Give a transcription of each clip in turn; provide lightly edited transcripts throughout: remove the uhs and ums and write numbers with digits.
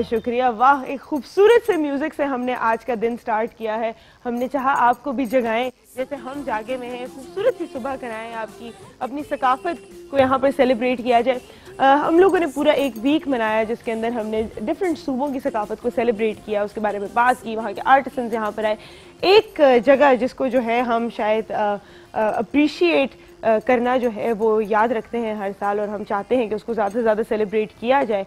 बहुत शुक्रिया। वाह, एक खूबसूरत से म्यूजिक से हमने आज का दिन स्टार्ट किया है। हमने चाहा आपको भी जगाएं, जैसे हम जागे में हैं, खूबसूरत सी सुबह कराएं आपकी, अपनी सकाफत को यहाँ पर सेलिब्रेट किया जाए। हम लोगों ने पूरा एक वीक मनाया जिसके अंदर हमने डिफरेंट सूबों की सकाफत को सेलिब्रेट किया, उसके बारे में बात की, वहाँ के आर्टिसंस यहाँ पर आए। एक जगह जिसको जो है हम शायद अप्रीशिएट करना जो है वो याद रखते हैं हर साल, और हम चाहते हैं कि उसको ज़्यादा से ज़्यादा सेलिब्रेट किया जाए,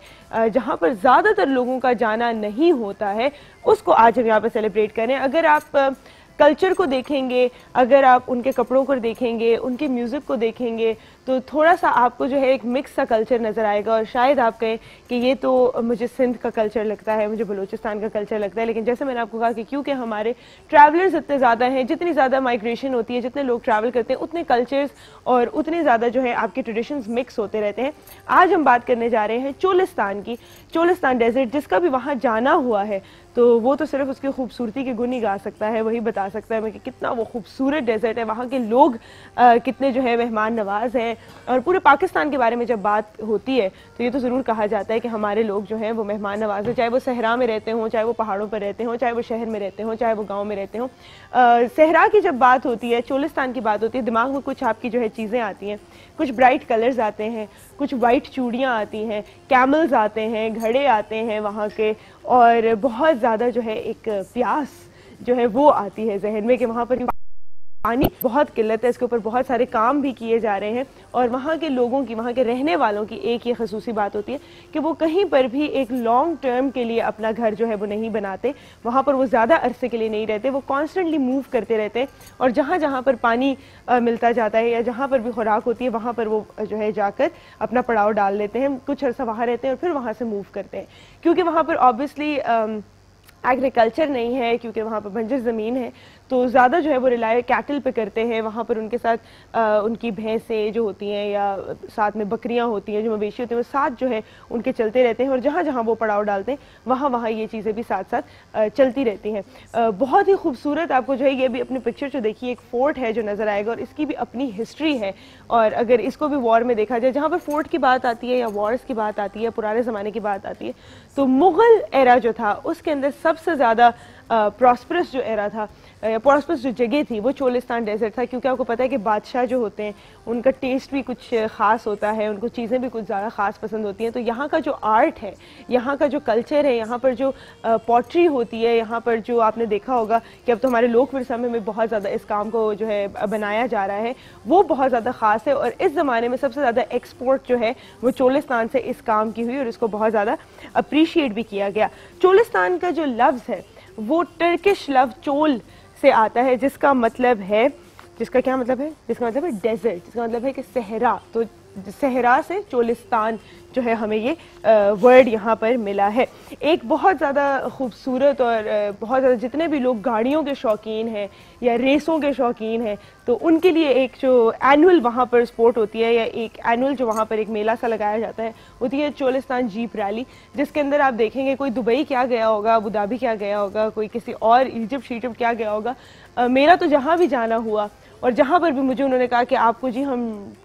जहाँ पर ज़्यादातर लोगों का जाना नहीं होता है, उसको आज हम यहाँ पर सेलिब्रेट करें। अगर आप कल्चर को देखेंगे, अगर आप उनके कपड़ों को देखेंगे, उनके म्यूज़िक को देखेंगे, तो थोड़ा सा आपको जो है एक मिक्स सा कल्चर नज़र आएगा, और शायद आप कहें कि ये तो मुझे सिंध का कल्चर लगता है, मुझे बलूचिस्तान का कल्चर लगता है। लेकिन जैसे मैंने आपको कहा कि क्योंकि हमारे ट्रैवलर्स इतने ज़्यादा हैं, जितनी ज़्यादा माइग्रेशन होती है, जितने लोग ट्रैवल करते हैं, उतने कल्चर्स और उतने ज़्यादा जो है आपके ट्रेडिशंस मिक्स होते रहते हैं। आज हम बात करने जा रहे हैं चोलिस्तान की, चोलिस्तान डेजर्ट, जिसका भी वहाँ जाना हुआ है तो वो तो सिर्फ उसकी खूबसूरती के गुण ही गा सकता है, वही बता सकता है कि कितना वो खूबसूरत डेजर्ट है, वहाँ के लोग कितने जो है मेहमान नवाज हैं। और पूरे पाकिस्तान के बारे में जब बात होती है तो ये तो ज़रूर कहा जाता है कि हमारे लोग जो हैं वो मेहमान नवाज हैं, चाहे वो सहरा में रहते हों, चाहे वो पहाड़ों पर रहते हों, चाहे वो शहर में रहते हों, चाहे वो गाँव में रहते हों। सहरा की जब बात होती है, चोलिस्तान की बात होती है, दिमाग में कुछ आपकी जो है चीज़ें आती हैं, कुछ ब्राइट कलर्स आते हैं, कुछ वाइट चूड़ियाँ आती हैं, कैमल्स आते हैं, घड़े आते हैं वहाँ के, और बहुत ज़्यादा जो है एक प्यास जो है वो आती है जहन में कि वहाँ पर पानी बहुत किल्लत है, इसके ऊपर बहुत सारे काम भी किए जा रहे हैं। और वहाँ के लोगों की, वहाँ के रहने वालों की एक ये खसूसी बात होती है कि वो कहीं पर भी एक लॉन्ग टर्म के लिए अपना घर जो है वो नहीं बनाते, वहाँ पर वो ज़्यादा अरसे के लिए नहीं रहते, वो कॉन्स्टेंटली मूव करते रहते हैं, और जहाँ जहाँ पर पानी मिलता जाता है या जहाँ पर भी खुराक होती है वहाँ पर वो जो है जाकर अपना पड़ाव डाल लेते हैं, कुछ अरसा वहाँ रहते हैं और फिर वहाँ से मूव करते हैं। क्योंकि वहाँ पर ऑब्वियसली एग्रीकल्चर नहीं है, क्योंकि वहाँ पर बंजर ज़मीन है, तो ज़्यादा जो है वो रिलाय कैटल पे करते हैं। वहाँ पर उनके साथ उनकी भैंसें जो होती हैं या साथ में बकरियाँ होती हैं, जो मवेशी होते हैं, वो साथ जो है उनके चलते रहते हैं, और जहाँ जहाँ वो पड़ाव डालते हैं वहाँ वहाँ ये चीज़ें भी साथ साथ चलती रहती हैं। बहुत ही खूबसूरत आपको जो है ये भी अपनी पिक्चर जो देखिए एक फ़ोर्ट है जो नज़र आएगा, और इसकी भी अपनी हिस्ट्री है। और अगर इसको भी वॉर में देखा जाए, जहाँ पर फ़ोर्ट की बात आती है या वॉर्स की बात आती है, पुराने ज़माने की बात आती है, तो मुग़ल एरा जो था उसके अंदर सबसे ज़्यादा प्रॉस्परस जो एरा था, प्रॉस्परस जो जगह थी, वो चोलिस्तान डेजर्ट था। क्योंकि आपको पता है कि बादशाह जो होते हैं उनका टेस्ट भी कुछ ख़ास होता है, उनको चीज़ें भी कुछ ज़्यादा ख़ास पसंद होती हैं। तो यहाँ का जो आर्ट है, यहाँ का जो कल्चर है, यहाँ पर जो पॉटरी होती है, यहाँ पर जो आपने देखा होगा कि अब तो हमारे लोक विरसा में बहुत ज़्यादा इस काम को जो है बनाया जा रहा है, वो बहुत ज़्यादा ख़ास है। और इस ज़माने में सबसे ज़्यादा एक्सपोर्ट जो है वो चोलिस्तान से इस काम की हुई, और इसको बहुत ज़्यादा अप्रीशिएट भी किया गया। चोलिस्तान का जो लफ्ज़ है वो टर्किश लफ्ज़ चोल से आता है, जिसका मतलब है, जिसका क्या मतलब है, जिसका मतलब है डेजर्ट, जिसका मतलब है कि सहरा। तो सहरा से चोलिस्तान जो है हमें ये वर्ड यहाँ पर मिला है। एक बहुत ज़्यादा खूबसूरत और बहुत ज़्यादा, जितने भी लोग गाड़ियों के शौकीन हैं या रेसों के शौकीन हैं, तो उनके लिए एक जो एनुअल वहाँ पर स्पोर्ट होती है, या एक एनुअल जो वहाँ पर एक मेला सा लगाया जाता है, होती है चोलिस्तान जीप रैली, जिसके अंदर आप देखेंगे कोई दुबई क्या गया होगा, अबू धाबी क्या गया होगा, कोई किसी और इजिप्ट शीजिप्ट क्या गया होगा। मेरा तो जहाँ भी जाना हुआ, और जहाँ पर भी मुझे उन्होंने कहा कि आपको जी हम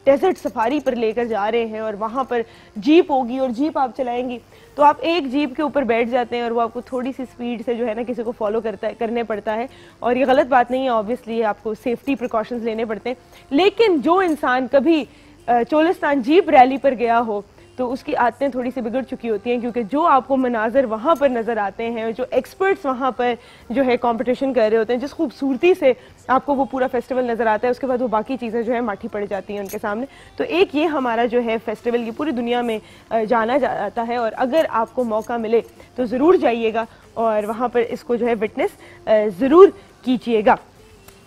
डेजर्ट सफारी पर लेकर जा रहे हैं, और वहाँ पर जीप होगी और जीप आप चलाएंगी, तो आप एक जीप के ऊपर बैठ जाते हैं, और वो आपको थोड़ी सी स्पीड से जो है ना किसी को फॉलो करने पड़ता है। और ये गलत बात नहीं है, ऑब्वियसली आपको सेफ्टी प्रिकॉशंस लेने पड़ते हैं, लेकिन जो इंसान कभी चोलिस्तान जीप रैली पर गया हो तो उसकी आदतें थोड़ी सी बिगड़ चुकी होती हैं, क्योंकि जो आपको मनाजर वहाँ पर नज़र आते हैं, जो एक्सपर्ट्स वहाँ पर जो है कंपटीशन कर रहे होते हैं, जिस खूबसूरती से आपको वो पूरा फेस्टिवल नज़र आता है, उसके बाद वो बाकी चीज़ें जो है माठी पड़ जाती हैं उनके सामने। तो एक ये हमारा जो है फेस्टिवल ये पूरी दुनिया में जाना जाता है, और अगर आपको मौका मिले तो ज़रूर जाइएगा और वहाँ पर इसको जो है विटनेस ज़रूर कीजिएगा।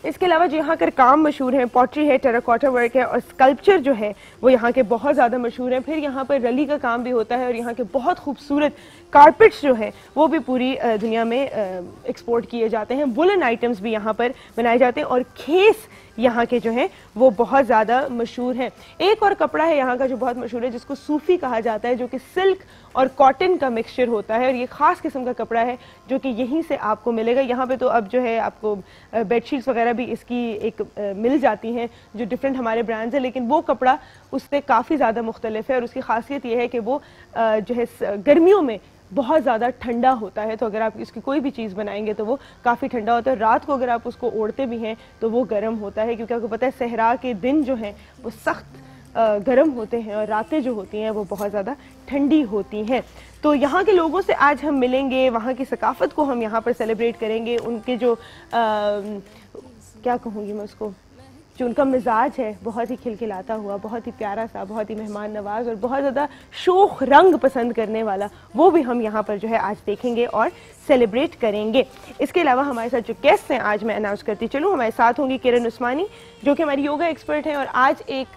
इसके अलावा जो यहाँ के काम मशहूर हैं, पॉटरी है, टेराकोटा वर्क है, और स्कल्पचर जो है वो यहाँ के बहुत ज़्यादा मशहूर हैं। फिर यहाँ पर रली का काम भी होता है, और यहाँ के बहुत खूबसूरत कारपेट्स जो हैं वो भी पूरी दुनिया में एक्सपोर्ट किए जाते हैं। वुलन आइटम्स भी यहाँ पर बनाए जाते हैं, और खेस यहाँ के जो हैं वो बहुत ज़्यादा मशहूर हैं। एक और कपड़ा है यहाँ का जो बहुत मशहूर है, जिसको सूफ़ी कहा जाता है, जो कि सिल्क और कॉटन का मिक्सचर होता है, और ये ख़ास किस्म का कपड़ा है जो कि यहीं से आपको मिलेगा। यहाँ पे तो अब जो है आपको बेडशीट्स वगैरह भी इसकी एक मिल जाती हैं, जो डिफरेंट हमारे ब्रांड्स हैं, लेकिन वो कपड़ा उससे काफ़ी ज़्यादा मुख्तलिफ है, और उसकी खासियत ये है कि वो जो है गर्मियों में बहुत ज़्यादा ठंडा होता है, तो अगर आप इसकी कोई भी चीज़ बनाएंगे तो वो काफ़ी ठंडा होता है। रात को अगर आप उसको ओढ़ते भी हैं तो वो गर्म होता है, क्योंकि आपको पता है सहरा के दिन जो हैं वो सख्त गर्म होते हैं और रातें जो होती हैं वो बहुत ज़्यादा ठंडी होती हैं। तो यहाँ के लोगों से आज हम मिलेंगे, वहाँ की सकाफत को हम यहाँ पर सेलिब्रेट करेंगे, उनके जो क्या कहूँगी मैं उसको, जो उनका मिजाज है बहुत ही खिलखिलाता हुआ, बहुत ही प्यारा सा, बहुत ही मेहमान नवाज और बहुत ज़्यादा शोख रंग पसंद करने वाला, वो भी हम यहाँ पर जो है आज देखेंगे और सेलिब्रेट करेंगे। इसके अलावा हमारे साथ जो गेस्ट हैं आज मैं अनाउंस करती चलूँ, हमारे साथ होंगी किरण उस्मानी जो कि हमारी योगा एक्सपर्ट हैं, और आज एक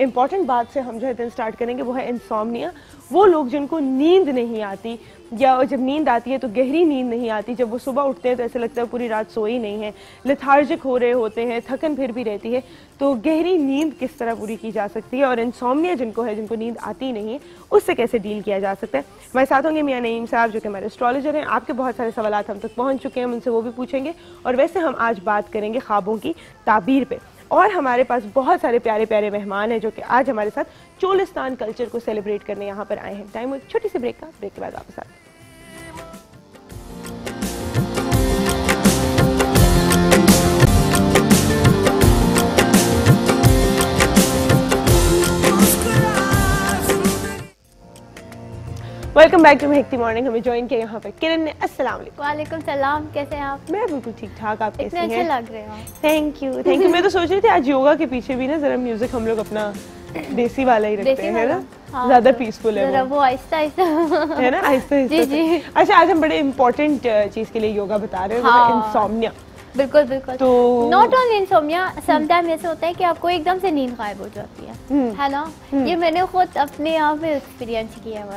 इम्पॉर्टेंट बात से हम जो है दिन स्टार्ट करेंगे, वो है इंसोम्निया। वो लोग जिनको नींद नहीं आती, या जब नींद आती है तो गहरी नींद नहीं आती, जब वो सुबह उठते हैं तो ऐसे लगता है पूरी रात सोई नहीं है, लेथार्जिक हो रहे होते हैं, थकन फिर भी रहती है, तो गहरी नींद किस तरह पूरी की जा सकती है और इंसोम्निया जिनको है, जिनको नींद आती ही नहीं है, उससे कैसे डील किया जा सकता है। हमारे साथ होंगे मियां नईम साहब जो कि हमारे एस्ट्रोलॉजर हैं। आपके बहुत सारे सवाल हम तक पहुँच चुके हैं, उनसे वो भी पूछेंगे, और वैसे हम आज बात करेंगे ख्वाबों की ताबीर पर। और हमारे पास बहुत सारे प्यारे प्यारे मेहमान हैं जो कि आज हमारे साथ चोलिस्तान कल्चर को सेलिब्रेट करने यहाँ पर आए हैं। टाइम एक छोटी सी ब्रेक का, ब्रेक के बाद वापस आते हैं। Welcome back to महकती morning. हमें ज्वाइन किया यहाँ पर किरण ने। अस्सलाम वालेकुम। वालेकुम सलाम, कैसे हैं आप? मैं बिल्कुल ठीक ठाक, आप कैसे हैं? इतने अच्छे लग रहे हो। Thank you thank you. मैं तो सोच रही थी आज योगा के पीछे भी ना जरा म्यूजिक हम लोग अपना देसी वाला ही रखते हैं, है ना? हाँ, ज्यादा पीसफुल है वो, आहिस्ता आहिस्ता है ना, आहिस्ता आहिस्ता। अच्छा, आज हम बड़े इंपॉर्टेंट चीज के लिए योगा बता रहे हैं, इंसोम्निया। बिल्कुल बिल्कुल। तो नॉट ओनली इंसोम्निया, समटाइम ऐसे होता है कि आपको एकदम से नींद गायब हो जाती है ना? ये मैंने खुद अपने यहाँ पे एक्सपीरियंस किया हुआ।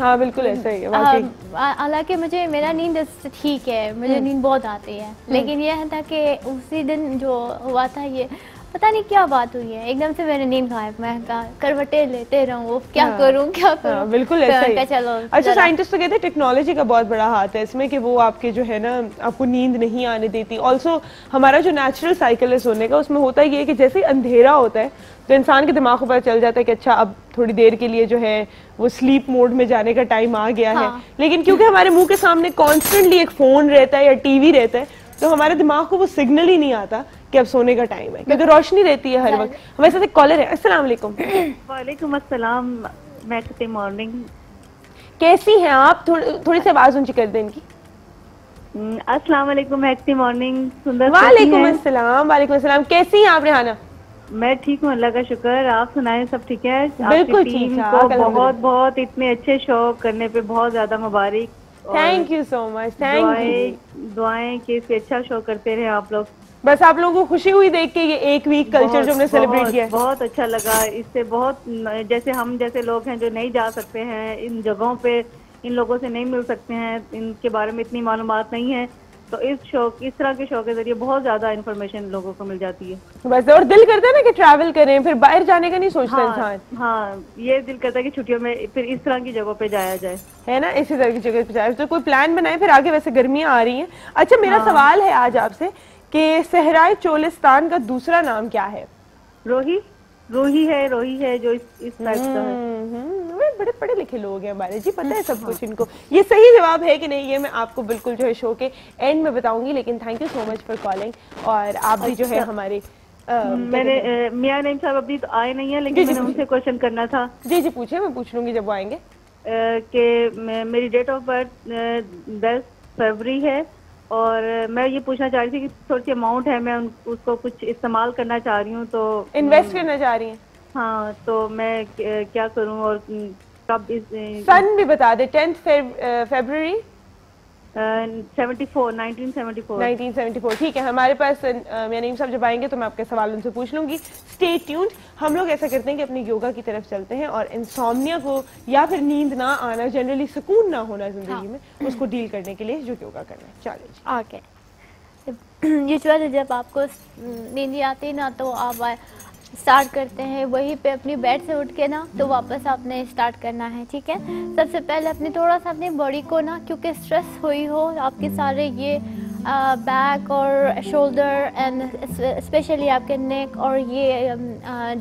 हाँ बिल्कुल ऐसा ही है वाकई। हालांकि मुझे मेरा नींद ठीक है, मुझे नींद बहुत आती है, लेकिन यह था कि उसी दिन जो हुआ था, ये पता नहीं क्या बात हुई है, एकदम से मैंने नींद गायब। मैं करवटे लेते रहूं, क्या करूं क्या करूं, बिल्कुल ऐसा ही। चलो अच्छा, साइंटिस्ट तो कहते हैं टेक्नोलॉजी का बहुत बड़ा हाथ है इसमें, कि वो आपके जो है ना आपको नींद नहीं आने देती। ऑल्सो हमारा जो नेचुरल साइकिल है सोने का, उसमें होता ये है कि जैसे अंधेरा होता है तो इंसान के दिमाग को पता चल जाता है कि अच्छा अब थोड़ी देर के लिए जो है वो स्लीप मोड में जाने का टाइम आ गया है, लेकिन क्योंकि हमारे मुँह के सामने कॉन्स्टेंटली एक फ़ोन रहता है या टीवी रहता है, तो हमारे दिमाग को वो सिग्नल ही नहीं आता कि अब सोने का टाइम है, क्योंकि रोशनी रहती है हर वक्त। हमारे साथ एक कॉलर है। अस्सलाम वालेकुम। वालेकुम अस्सलाम। मैं कहती मॉर्निंग, कैसी हैं आप? थोड़ी सी आवाज़ ऊंची कर दें इनकी। अस्सलाम वालेकुम, मैं कहती मॉर्निंग। सुंदर, वालेकुम अस्सलाम। वालेकुम अस्सलाम। कैसी हैं आप रेहाना? मैं ठीक हूँ, अल्लाह का शुक्र। आप सुनाएं, सब ठीक है? बिल्कुल ठीक है। बहुत बहुत इतने अच्छे शो करने पे बहुत ज्यादा मुबारक। Thank you so much, thank you. दुआएं कि इससे अच्छा शो करते रहे आप लोग। बस आप लोगों को खुशी हुई देख के, ये एक वीक कल्चर जो हमने सेलिब्रेट किया, बहुत अच्छा लगा। इससे बहुत जैसे हम जैसे लोग हैं जो नहीं जा सकते हैं इन जगहों पे, इन लोगों से नहीं मिल सकते हैं, इनके बारे में इतनी मालूमात नहीं है, तो इस तरह के शो के जरिए बहुत ज्यादा इन्फॉर्मेशन लोगों को मिल जाती है। बस, और दिल करता है ना कि ट्रैवल करें, फिर बाहर जाने का नहीं सोचता इंसान। हाँ, ये दिल करता है कि छुट्टियों में फिर इस तरह की जगह पे जाया जाए, है ना? इसी तरह की जगह पे जाए तो कोई प्लान बनाए फिर आगे, वैसे गर्मियाँ आ रही है। अच्छा, मेरा सवाल है आज आपसे कि सहराए चोलिस्तान का दूसरा नाम क्या है? रोही। रोही है जो इस टाइप का है। बड़े पढ़े लिखे लोग हैं हमारे जी, पता है सब कुछ इनको। ये सही जवाब है कि नहीं, ये मैं आपको बिल्कुल जो है शो के एंड में बताऊंगी, लेकिन thank you so much for calling. और आप भी जो है हमारे मैंने मियां नईम साहब अभी तो आए नहीं है, लेकिन मैंने उनसे क्वेश्चन करना था। जी जी पूछे, मैं पूछ लूंगी जब वो आएंगे। कि मेरी डेट ऑफ बर्थ 10 फरवरी है, और मैं ये पूछना चाह रही थी कि थोड़ी सी अमाउंट है, मैं उसको कुछ इस्तेमाल करना चाह रही हूँ, तो इन्वेस्ट करना चाह रही हैं। हाँ, तो मैं क्या करूँ और कब? सन भी बता दे। 10 फरवरी 1974। ठीक है, हमारे पास मियां नईम साहब जब आएंगे तो मैं आपके सवाल उनसे पूछ लूँगी। Stay tuned. हम लोग ऐसा करते हैं कि अपने योगा की तरफ चलते हैं, और इंसोम्निया को या फिर नींद ना आना, जनरली सुकून ना होना जिंदगी में, उसको डील करने के लिए जो योगा करना है चैलेंज। ओके, यूजुअली जब आपको नींद आती ना तो आप स्टार्ट करते हैं वहीं पे अपनी बेड से उठ के ना, तो वापस आपने स्टार्ट करना है, ठीक है? सबसे पहले अपने थोड़ा सा अपनी बॉडी को ना, क्योंकि स्ट्रेस हुई हो आपके सारे ये बैक और शोल्डर एंड स्पेशली आपके नेक और ये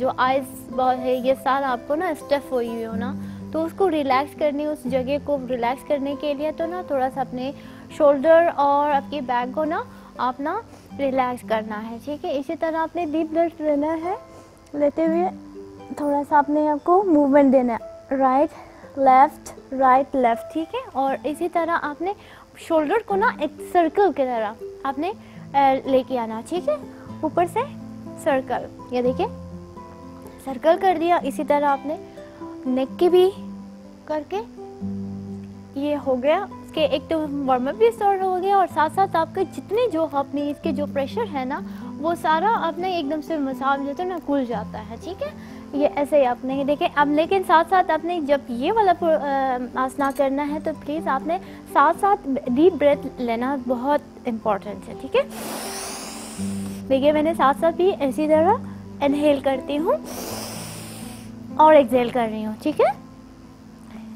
जो आइज है, ये सारा आपको ना स्ट्रेस हुई हो ना, तो उसको रिलैक्स करने, उस जगह को रिलैक्स करने के लिए तो ना थोड़ा सा अपने शोल्डर और आपके बैक को ना आप ना रिलैक्स करना है, ठीक है। इसी तरह आपने डीप ब्रेथ लेना है, लेते हुए थोड़ा सा अपने आपको मूवमेंट देना है, राइट लेफ़्ट, ठीक है। और इसी तरह आपने शोल्डर को ना एक सर्कल की तरह आपने लेके आना, ठीक है, ऊपर से सर्कल, ये देखिए सर्कल कर दिया। इसी तरह आपने नेक की भी करके ये हो गया, इसके एक तो वार्म अप भी स्टार्ट हो गया और साथ साथ आपके जितने जो अपने इसके जो प्रेशर है ना वो सारा आपने एकदम से मसाज लेते ना खुल जाता है, ठीक है। ये ऐसे ही आपने देखें अब, लेकिन साथ साथ आपने जब ये वाला आसना करना है तो प्लीज़ आपने साथ साथ डीप ब्रेथ लेना बहुत इम्पोर्टेंट है, ठीक है। देखिए मैंने साथ साथ भी इसी तरह इनहेल करती हूँ और एक्सहेल कर रही हूँ, ठीक है।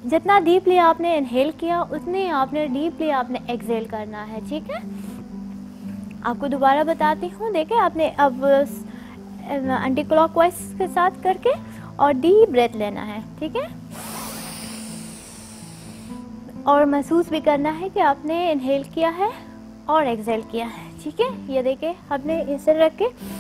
जितना डीपली आपने इनहेल किया उतने आपने डीपली आपने एक्सहेल करना है, ठीक है। आपको दोबारा बताती हूँ, देखें आपने अब एंटी क्लॉकवाइज के साथ करके और डीप ब्रेथ लेना है, ठीक है। और महसूस भी करना है कि आपने इनहेल किया है और एक्सहेल किया है, ठीक है। ये देखें आपने इसे रख के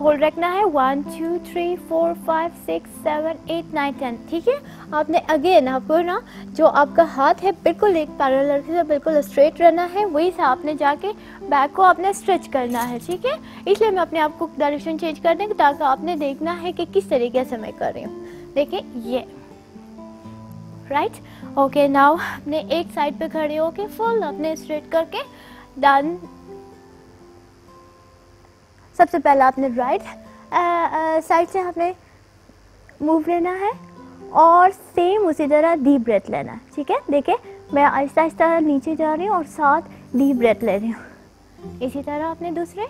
होल्ड रखना है 1 2 3 4 5 6 7 8 9 10, ठीक है। आपने अगेन आपको ना जो आपका हाथ है बिल्कुल एक पैरेलल से बिल्कुल स्ट्रेट रहना है, वहीं से आपने जाके बैक को आपने स्ट्रेच करना है, ठीक है। इसलिए मैं अपने आपको डायरेक्शन चेंज कर दें ताकि आपने देखना है कि किस तरीके से मैं कर रही हूँ। देखिए ये राइट, ओके नाउ अपने एक साइड पे खड़े होके फुल अपने स्ट्रेट करके डन। सबसे पहले आपने राइट साइड से आपने मूव लेना है और सेम उसी तरह डीप ब्रेथ लेना है, ठीक है। देखिए मैं आहिस्ता आहिस्ता नीचे जा रही हूँ और साथ डीप ब्रेथ ले रही हूँ। इसी तरह आपने दूसरे,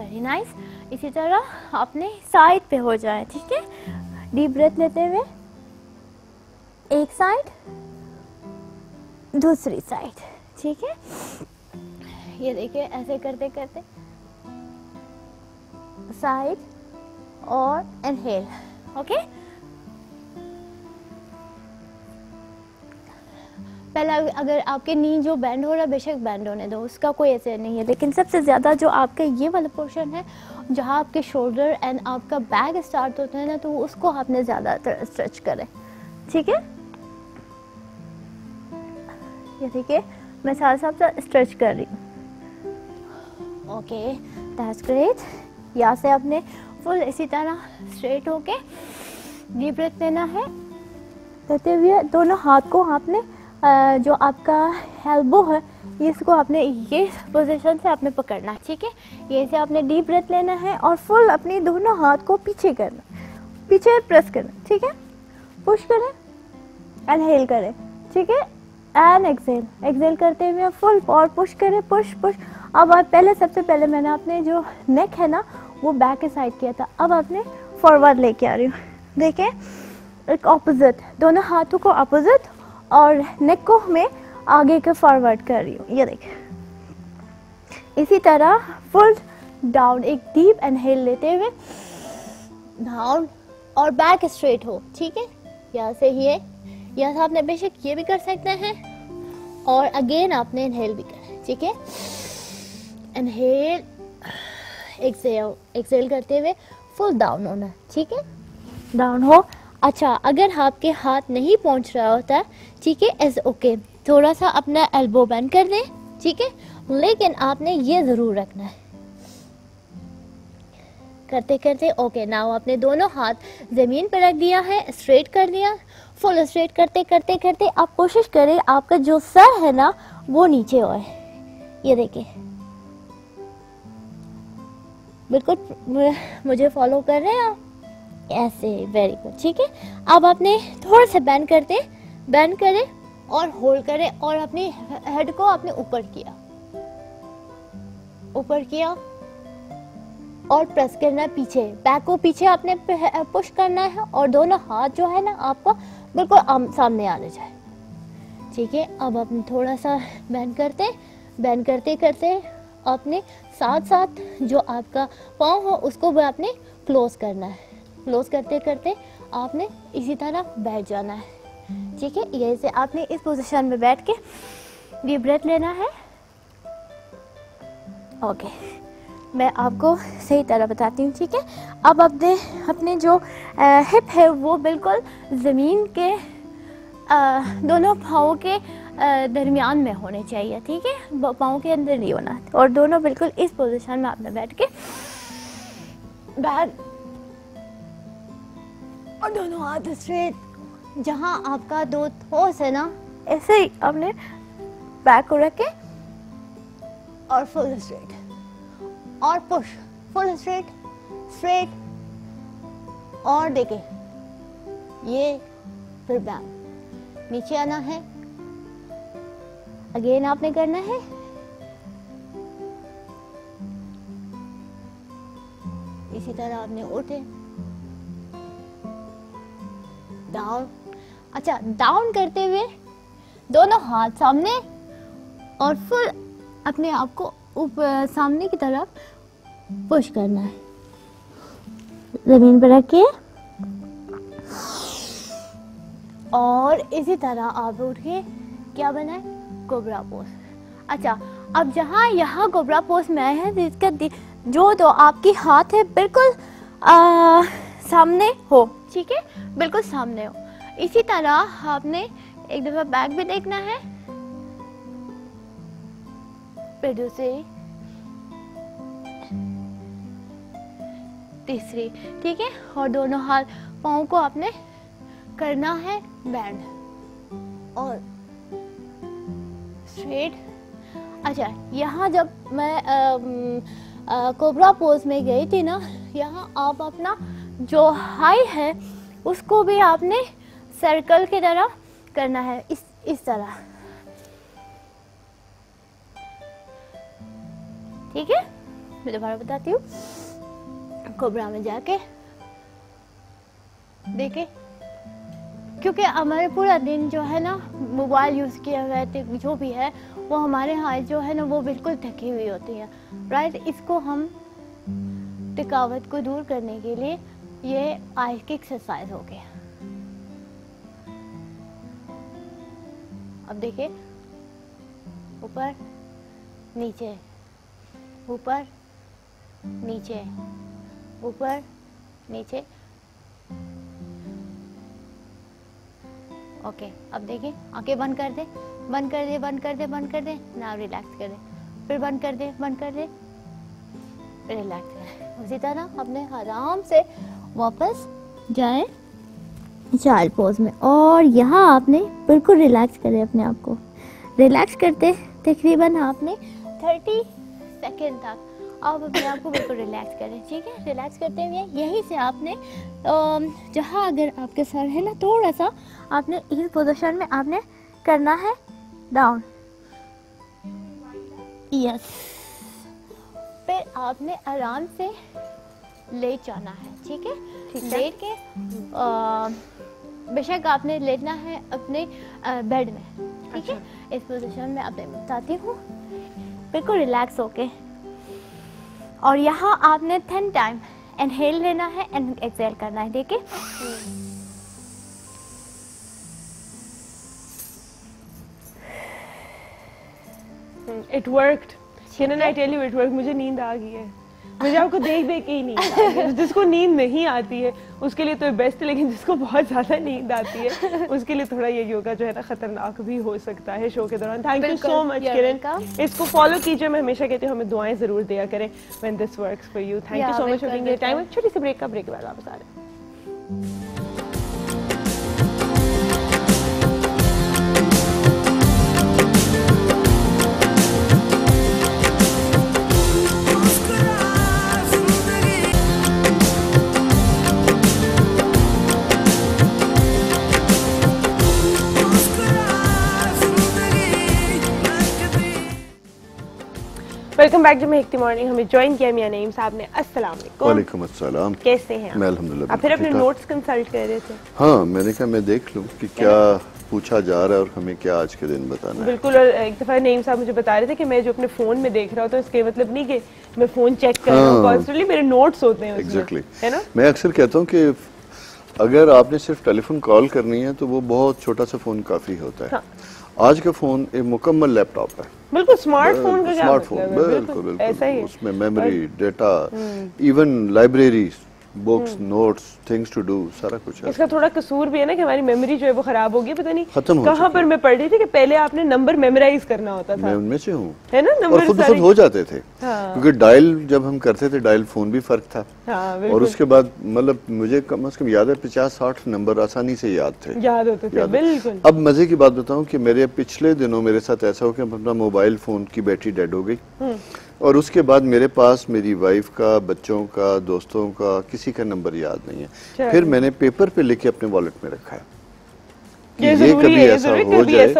वेरी नाइस। इसी तरह आपने साइड पे हो जाए, ठीक है। डीप ब्रेथ लेते हुए एक साइड दूसरी साइड, ठीक है। ये देखिए ऐसे करते करते साइड और इनहेल, ओके। पहला अगर आपके नी जो बैंड हो रहा है बेशक बैंड होने दो, उसका कोई ऐसे नहीं है, लेकिन सबसे ज़्यादा जो आपका ये वाला पोर्शन है जहाँ आपके शोल्डर एंड आपका बैक स्टार्ट होता है ना, तो उसको आपने ज़्यादा स्ट्रेच करें, ठीक है। ये देखिए मैं साथ साथ स्ट्रेच कर रही हूँ, ओके दैट्स ग्रेट। यहाँ से आपने फुल इसी तरह स्ट्रेट होके डीप ब्रेथ लेना है, लेते हुए दोनों हाथ को आपने जो आपका एल्बो है इसको आपने ये पोजीशन से आपने पकड़ना, ठीक है। ये से आपने डीप ब्रेथ लेना है और फुल अपने दोनों हाथ को पीछे करना, पीछे प्रेस करना, ठीक है। पुश करें, इनहेल करें, ठीक है, एंड एक्सहेल। एक्सहेल करते हुए फुल और पुश करें, पुश पुश। अब आप पहले सबसे पहले मैंने आपने जो नेक है ना वो बैक के साइड किया था, अब आपने फॉरवर्ड लेके आ रही हूँ। देखें एक ऑपोजिट, दोनों हाथों को ऑपोजिट और नेक को मैं आगे के फॉरवर्ड कर रही हूँ, ये देखें। इसी तरह फुल डाउन, एक डीप इनहेल लेते हुए डाउन और बैक स्ट्रेट हो, ठीक है। यहाँ से ये या तो आपने बेशक ये भी कर सकते हैं और अगेन आपने इनहेल भी करना है, ठीक है। इनहेल, एक्सहेल, एक्सहेल करते हुए फुल डाउन होना है, ठीक है, डाउन हो। अच्छा अगर आपके हाथ नहीं पहुंच रहा होता, ठीक है, इज ओके, थोड़ा सा अपना एल्बो बैंड कर दें, ठीक है, लेकिन आपने ये ज़रूर रखना है करते करते। ओके नाउ आपने दोनों हाथ ज़मीन पर रख दिया है, स्ट्रेट कर दिया, फुल स्ट्रेट करते करते करते आप कोशिश करें आपका जो सर है ना वो नीचे होए, ये देखें बिल्कुल मुझे फॉलो कर रहे हैं आप, ऐसे वेरी गुड, ठीक है। अब आपने थोड़ा सा बैंड करें और होल्ड करें और अपने हेड को आपने ऊपर किया और प्रेस करना है पीछे, बैक को पीछे आपने पुश करना है और दोनों हाथ जो है ना आपको बिल्कुल सामने आने जाए, ठीक है। अब आपने थोड़ा सा बैंड करते करते आपने साथ साथ जो आपका पाँव हो उसको भी आपने क्लोज करना है। क्लोज करते करते आपने इसी तरह बैठ जाना है, ठीक है। यहीं से आपने इस पोजीशन में बैठ के ये ब्रेथ लेना है। ओके, मैं आपको सही तरह बताती हूँ, ठीक है। अब अपने जो हिप है वो बिल्कुल ज़मीन के दोनों पाँव के दरमियान में होने चाहिए, ठीक है। पाँव के अंदर नहीं होना, और दोनों बिल्कुल इस पोजीशन में आपने बैठ के बैठ, और दोनों हाथ स्ट्रेट, जहाँ आपका दो ठोस है ना, ऐसे ही आपने बैक को रखे और फुल स्ट्रेट और पुश, फुल स्ट्रेट स्ट्रेट, और देखे ये, फिर बैक नीचे आना है। अगेन आपने करना है, इसी तरह आपने उठे डाउन। अच्छा, डाउन करते हुए दोनों हाथ सामने और फुल अपने आप को ऊपर सामने की तरफ पुश करना है। जमीन पर रखे और इसी तरह आप उठ के क्या बनाए, कोबरा पोज। अच्छा, अब जहाँ यहाँ कोबरा पोज में आए हैं तो इसका जो तो आपकी हाथ है बिल्कुल सामने हो, ठीक है, बिल्कुल सामने हो। इसी तरह आपने एक दफा बैक भी देखना है, फिर दूसरी, तीसरी, ठीक है। और दोनों हाथ पाँव को आपने करना है बैंड और स्ट्रेट। अच्छा, यहाँ जब मैं कोबरा पोज में गई थी ना, यहाँ आप अपना जो हाई है उसको भी आपने सर्कल की तरह करना है, इस तरह, ठीक है। मैं दोबारा बताती हूँ, कोबरा में जाके देखे, क्योंकि हमारे पूरा दिन जो है ना मोबाइल यूज़ किया हुआ है, जो भी है वो हमारे हाथ जो है ना वो बिल्कुल थकी हुई होती है, राइट। इसको हम थकावट को दूर करने के लिए ये आज की एक्सरसाइज हो गया। अब देखिए, ऊपर नीचे, ऊपर नीचे, ऊपर नीचे, ओके। अब देखिए, आंखें बंद कर दे, बंद कर दे, बंद कर दे, बंद कर दे, नाव रिलैक्स कर दे, फिर बंद कर दे, बंद कर दे, रिलैक्स करें। उसी तरह अपने आराम से वापस जाए चाइल्ड पोज में, और यहाँ आपने बिल्कुल रिलैक्स करें अपने आप को। रिलैक्स करते तकरीबन आपने 30 सेकेंड तक आप अपने आप को बिल्कुल रिलैक्स करें, ठीक है। रिलैक्स करते हुए यहीं से आपने जहाँ अगर आपके सर है ना, थोड़ा सा आपने इस पोजिशन में आपने करना है डाउन, यस, फिर आपने आराम से लेट जाना है, ठीक है। लेट के बेशक आपने लेटना है अपने बेड में, ठीक है। इस पोजीशन में आपने बताती हूँ, बिल्कुल रिलैक्स होके, और यहाँ आपने 10 टाइम इनहेल लेना है एंड एक्सहेल करना है, देखिए। It worked, Kiran, I tell you it worked. मुझे नींद आ गई है, मुझे आपको देख देख के ही नींद आ गई है। जिसको नींद नहीं आती है उसके लिए तो बेस्ट है, लेकिन जिसको बहुत ज्यादा नींद आती है उसके लिए थोड़ा ये योगा जो है ना खतरनाक भी हो सकता है शो के दौरान। Thank you so much Kiran, इसको फॉलो कीजिए। मैं हमेशा कहती हूँ हमें दुआएं जरूर दिया करें when this works for you. Thank you so much for giving your time. छोटी सी ब्रेक का, ब्रेक के बाद वापस आ रहे हैं। Welcome back to Mehakti morning. हमें ज्वाइन किया मियां नईम साहब ने। अस्सलाम वालेकुम। अस्सलाम, कैसे हैं? मैं अल्हम्दुलिल्लाह। आप फिर अपने नोट्स कंसल्ट कर रहे थे? हाँ, मैंने कहा मैं देख लूँ कि क्या पूछा जा रहा है और हमें क्या आज के दिन बताना है। बिल्कुल, और एक दफ़ा नईम साहब मुझे बता रहे थे कि मैं जो अपने फ़ोन में देख रहा हूँ तो इसके मतलब नहीं कि मैं फ़ोन चेक कर रहा हूँ, मेरे नोट्स होते हैं। एग्जैक्टली, है ना। मैं अक्सर कहता हूँ कि अगर आपने सिर्फ टेलीफोन कॉल करनी है तो वो बहुत छोटा सा फ़ोन काफ़ी होता है। हाँ। आज का फ़ोन एक मुकम्मल लैपटॉप है, बिल्कुल स्मार्टफोन का स्मार्टफोन, बिल्कुल ऐसा ही। उसमें memory, data, even library, books, notes, things to do, सारा कुछ है। इसका थोड़ा कसूर भी है ना कि हमारी मेमोरी जो है वो खराब हो गई, पता नहीं खत्म हो गई। कहाँ पर मैं पढ़ रही थी कि पहले आपने नंबर मेमोराइज करना होता था। मैं उनमें से हूँ, है ना, नंबर खुद खुद हो जाते थे। हाँ। क्योंकि डायल जब हम करते थे, डायल फोन भी फर्क था। हाँ, और उसके बाद मतलब मुझे कम से कम याद है 50-60 नंबर आसानी से याद थे, याद होते थे, बिल्कुल। अब मजे की बात बताऊँ कि मेरे पिछले दिनों मेरे साथ ऐसा हो कि अपना मोबाइल फोन की बैटरी डेड हो गई, और उसके बाद मेरे पास मेरी वाइफ का, बच्चों का, दोस्तों का, किसी का नंबर याद नहीं है। फिर मैंने पेपर पे लिख के अपने वॉलेट में रखा है कि ये कभी ऐसा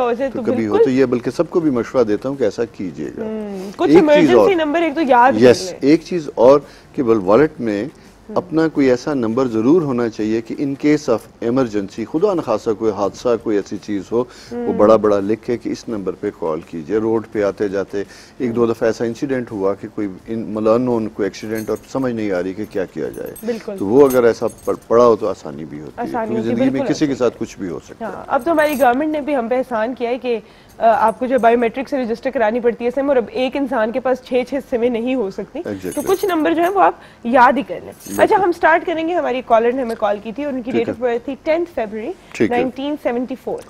हो जाए तो कभी हो तो ये, बल्कि सबको भी मशवरा देता हूँ कि ऐसा कीजिएगा। कुछ इमरजेंसी नंबर एक तो याद, यस, एक चीज़ और कि वॉलेट में अपना कोई ऐसा नंबर ज़रूर होना चाहिए कि इन केस ऑफ एमरजेंसी, खुदा न खासा कोई हादसा, कोई ऐसी चीज़ हो, वो बड़ा बड़ा लिख के कि इस नंबर पे कॉल कीजिए। रोड पे आते जाते एक दो दफ़ा ऐसा इंसिडेंट हुआ कि कोई मलानोन कोई एक्सीडेंट और समझ नहीं आ रही कि क्या किया जाए, तो वो अगर ऐसा पड़ा हो तो आसानी भी होती है, ज़िंदगी में किसी के साथ कुछ भी हो सकता है। अब तो हमारी गवर्नमेंट ने भी हम पे एहसान किया है कि आपको जो बायोमेट्रिक से रजिस्टर करानी पड़ती है सिम, और अब एक इंसान के पास 6-6 सिमें नहीं हो सकती। Exactly. तो कुछ नंबर जो है वो आप याद ही कर लें। Exactly. अच्छा, हम स्टार्ट करेंगे। हमारी कॉलर ने हमें कॉल की थी और उनकी डेट ऑफ बर्थ थी 10 फरवरी 1974।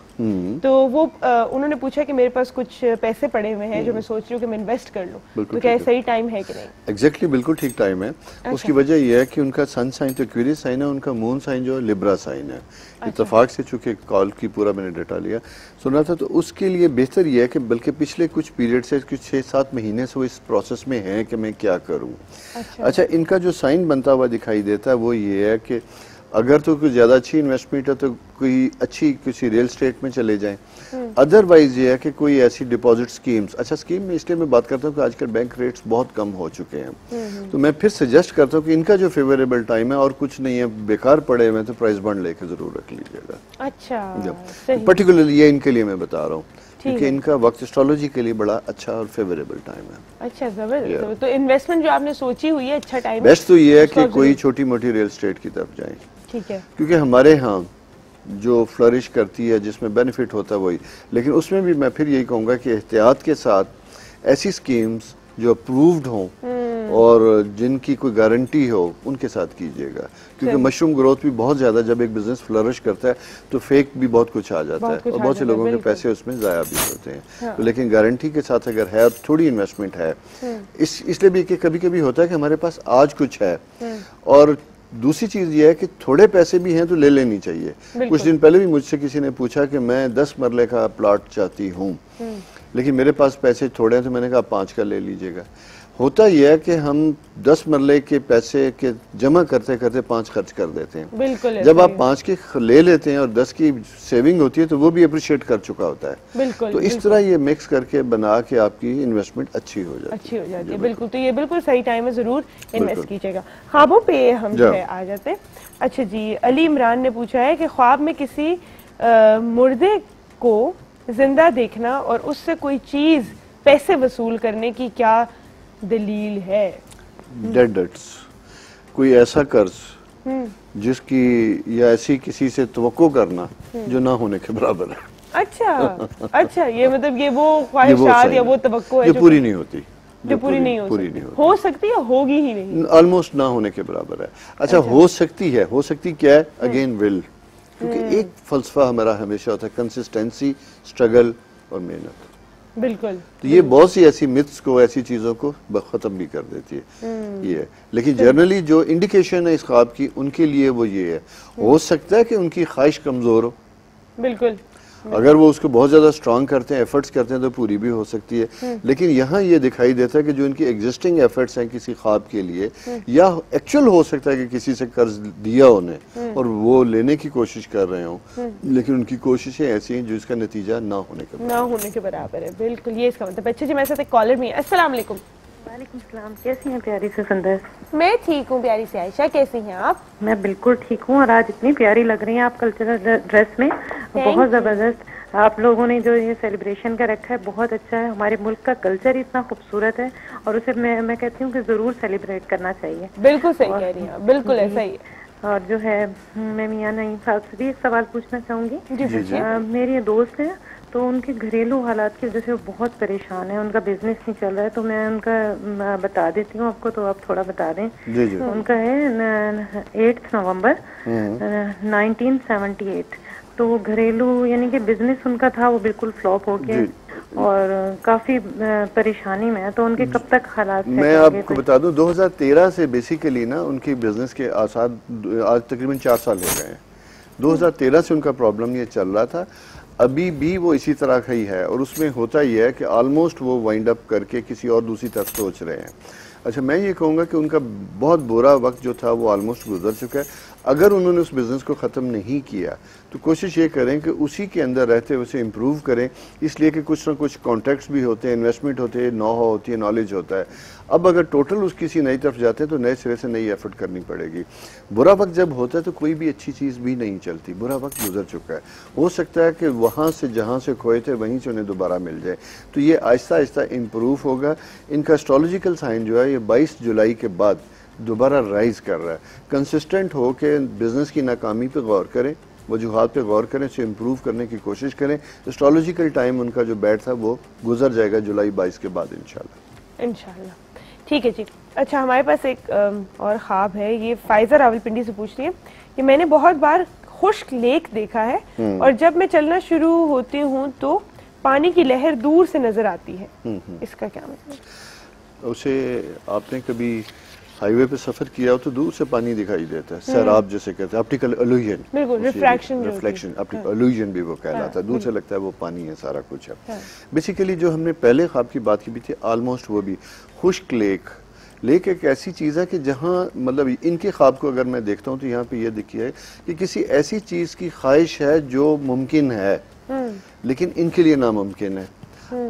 तो वो उन्होंने पूछा कि मेरे पास कुछ पैसे पड़े हुए हैं जो मैं सोच रही हूँ कि मैं इन्वेस्ट कर लूँ, तो क्या सही टाइम है कि नहीं? एग्जैक्टली, बिल्कुल ठीक टाइम है। उसकी वजह यह है कि उनका सन साइन तो एक्वेरियस साइन है, उनका मून साइन जो है लिब्रा साइन है। इत्तेफाक से चूंकि कॉल की पूरा मैंने डाटा लिया सुना था, तो उसके लिए बेहतर यह है कि बल्कि पिछले कुछ पीरियड से, कुछ 6-7 महीने से वो इस प्रोसेस में हैं कि मैं क्या करूं। अच्छा, इनका जो साइन बनता हुआ दिखाई देता है वो ये है कि अगर तो कुछ ज़्यादा अच्छी इन्वेस्टमेंट है तो कोई अच्छी किसी रियल स्टेट में चले जाएं, अदरवाइज ये है कि कोई ऐसी डिपॉजिट स्कीम्स। अच्छा, स्कीम में इसलिए मैं बात करता हूँ कि आजकल बैंक रेट्स बहुत कम हो चुके हैं, तो मैं फिर सजेस्ट करता हूँ कि इनका जो फेवरेबल टाइम है और कुछ नहीं है, बेकार पड़े हुए हैं, तो प्राइस बॉन्ड लेके जरूर रख लीजिएगा। अच्छा, पर्टिकुलरली ये इनके लिए मैं बता रहा हूँ क्योंकि इनका वक्त एस्ट्रोलॉजी के लिए बड़ा अच्छा और फेवरेबल टाइम है। अच्छा, जबरदस्त। तो इन्वेस्टमेंट जो आपने सोची हुई है, अच्छा टाइम है। बेस्ट तो ये है कि कोई छोटी मोटी रियल स्टेट की तरफ जाएं, ठीक है, क्योंकि हमारे यहाँ जो फ्लरिश करती है, जिसमें बेनिफिट होता है वही। लेकिन उसमें भी मैं फिर यही कहूँगा कि एहतियात के साथ ऐसी स्कीम्स जो अप्रूव्ड हों और जिनकी कोई गारंटी हो, उनके साथ कीजिएगा, क्योंकि मशरूम ग्रोथ भी बहुत ज़्यादा, जब एक बिजनेस फ्लरिश करता है तो फेक भी बहुत कुछ आ जाता है और बहुत से लोगों के पैसे उसमें ज़ाया भी होते हैं। हाँ। तो लेकिन गारंटी के साथ अगर है, थोड़ी इन्वेस्टमेंट है, इसलिए भी कि कभी कभी होता है कि हमारे पास आज कुछ है, और दूसरी चीज़ ये है कि थोड़े पैसे भी हैं तो ले लेनी चाहिए। कुछ दिन पहले भी मुझसे किसी ने पूछा कि मैं 10 मरले का प्लाट चाहती हूँ, लेकिन मेरे पास पैसे थोड़े हैं, तो मैंने कहा 5 का ले लीजिएगा। होता यह है कि हम 10 मरले के पैसे के जमा करते करते 5 खर्च कर देते हैं। बिल्कुल, जब आप 5 के ले लेते हैं और 10 की सेविंग होती है तो वो भी अप्रिशिएट कर चुका होता है। बिल्कुल, तो इस तरह ये मिक्स करके बना के आपकी इन्वेस्टमेंट अच्छी हो जाती है। बिल्कुल, तो ये बिल्कुल सही टाइम है, जरूर इन्वेस्ट कीजिएगा। ख्वाबों पे हम आ जाते हैं। अच्छा जी, अली इमरान ने पूछा है कि ख्वाब में किसी मुर्दे को जिंदा देखना और उससे कोई चीज़ पैसे वसूल करने की क्या दलील है? डेड्स, कोई ऐसा कर्ज जिसकी या ऐसी किसी से तवक्को करना जो ना होने के बराबर है। अच्छा अच्छा, ये मतलब ये वो ख्वाहिशात या वो तवक्को है जो पूरी नहीं होती, जो पूरी नहीं होती। हो सकती है, होगी ही नहीं, ऑलमोस्ट ना होने के बराबर है। अच्छा, हो सकती है, हो सकती क्या है, अगेन विल, क्योंकि एक फलसफा हमारा हमेशा होता है कंसिस्टेंसी, स्ट्रगल और मेहनत। बिल्कुल, तो ये बहुत सी ऐसी मिथ्स को, ऐसी चीज़ों को ख़त्म भी कर देती है ये। लेकिन जनरली जो इंडिकेशन है इस ख्वाब की, उनके लिए वो ये है, हो सकता है कि उनकी ख्वाहिश कमज़ोर हो। बिल्कुल, अगर वो उसको बहुत ज़्यादा स्ट्रांग करते हैं, एफर्ट्स करते हैं, तो पूरी भी हो सकती है। लेकिन यहाँ ये दिखाई देता है कि जो इनकी एग्जिस्टिंग एफर्ट्स हैं किसी ख्वाब के लिए, या एक्चुअल हो सकता है कि किसी से कर्ज दिया उन्हें और वो लेने की कोशिश कर रहे हों, लेकिन उनकी कोशिशें ऐसी हैं जो इसका नतीजा ना होने के बराबर है। बिल्कुल, ये इसका मतलब। अच्छा जी, मेरे साथ एक कॉलर भी है। अस्सलाम वालेकुम। वालेकुम सलाम, कैसी हैं प्यारी से संदर? मैं ठीक हूँ प्यारी से आयशा, कैसी हैं आप? मैं बिल्कुल ठीक हूँ, और आज इतनी प्यारी लग रही हैं आप कल्चरल ड्रेस में, बहुत ज़बरदस्त। आप लोगों ने जो ये सेलिब्रेशन का रखा है बहुत अच्छा है, हमारे मुल्क का कल्चर इतना खूबसूरत है और उसे मैं कहती हूँ कि ज़रूर सेलिब्रेट करना चाहिए। बिल्कुल सही कह रही हैं, बिल्कुल ऐसा ही। और जो है मैं मियां नईम साहब से भी एक सवाल पूछना चाहूँगी। जी जी, मेरी दोस्त हैं तो उनके घरेलू हालात की वजह से वो बहुत परेशान है, उनका बिजनेस नहीं चल रहा है, तो मैं उनका बता देती हूँ आपको, तो आप थोड़ा बता दें। जी जी। उनका है 8 नवंबर 1978, तो घरेलू यानी कि बिजनेस उनका था वो बिल्कुल फ्लॉप हो गया और काफी परेशानी में है, तो उनके कब तक हालात? मैं आपको बता दूं 2013 से बेसिकली ना उनकी बिजनेस के आसार आज तकरीबन 4 साल हो गए हैं। 2013 से उनका प्रॉब्लम ये चल रहा था, अभी भी वो इसी तरह का ही है और उसमें होता ही है कि ऑलमोस्ट वो वाइंड अप करके किसी और दूसरी तरफ सोच रहे हैं। अच्छा, मैं ये कहूँगा कि उनका बहुत बुरा वक्त जो था वो ऑलमोस्ट गुजर चुका है। अगर उन्होंने उस बिज़नेस को ख़त्म नहीं किया तो कोशिश ये करें कि उसी के अंदर रहते हुए उसे इम्प्रूव करें, इसलिए कि कुछ ना कुछ कॉन्ट्रैक्ट्स भी होते हैं, इन्वेस्टमेंट होते हैं, नो होती है, नॉलेज होता है। अब अगर टोटल उस किसी नई तरफ जाते हैं तो नए सिरे से नई एफर्ट करनी पड़ेगी। बुरा वक्त जब होता है तो कोई भी अच्छी चीज़ भी नहीं चलती, बुरा वक्त गुजर चुका है। हो सकता है कि वहाँ से जहाँ से खोए थे वहीं से उन्हें दोबारा मिल जाए, तो ये आहिस्ता आहिस्ता इम्प्रूव होगा। इनका एस्ट्रोलॉजिकल साइन जो है ये 22 जुलाई के बाद दोबारा राइज़ कर रहा है। कंसिस्टेंट हो के बिज़नेस की नाकामी पे गौर करें, वजूहात पे गौर करें, उसे इम्प्रूव करने की कोशिश करें। एस्ट्रोलॉजिकल टाइम उनका जो बैड था वो गुजर जाएगा जुलाई 22 के बाद इंशाल्लाह। इंशाल्लाह, ठीक है जी। अच्छा, हमारे पास एक और ख्वाब है, ये फाइज़ा रावलपिंडी से पूछ रही है कि मैंने बहुत बार खुश्क लेक देखा है और जब मैं चलना शुरू होती हूँ तो पानी की लहर दूर से नज़र आती है, इसका क्या मतलब? उसे आपने कभी हाईवे पे सफर किया हो तो दूर से पानी दिखाई देता है, सैराब जैसे कहते हैं, ऑप्टिकल इल्यूजन, बिल्कुल रिफ्रैक्शन, रिफ्लेक्शन, ऑप्टिकल इल्यूजन भी वो कहलाता है। दूर से लगता है वो पानी है, सारा कुछ है। बेसिकली जो हमने पहले ख्वाब की बात की भी थी, ऑलमोस्ट वो भी खुश्क लेक। लेक एक ऐसी चीज़ है कि जहाँ मतलब इनके ख्वाब को अगर मैं देखता हूँ तो यहाँ पे ये देखिए कि किसी ऐसी चीज़ की ख्वाहिश है जो मुमकिन है लेकिन इनके लिए नामुमकिन है।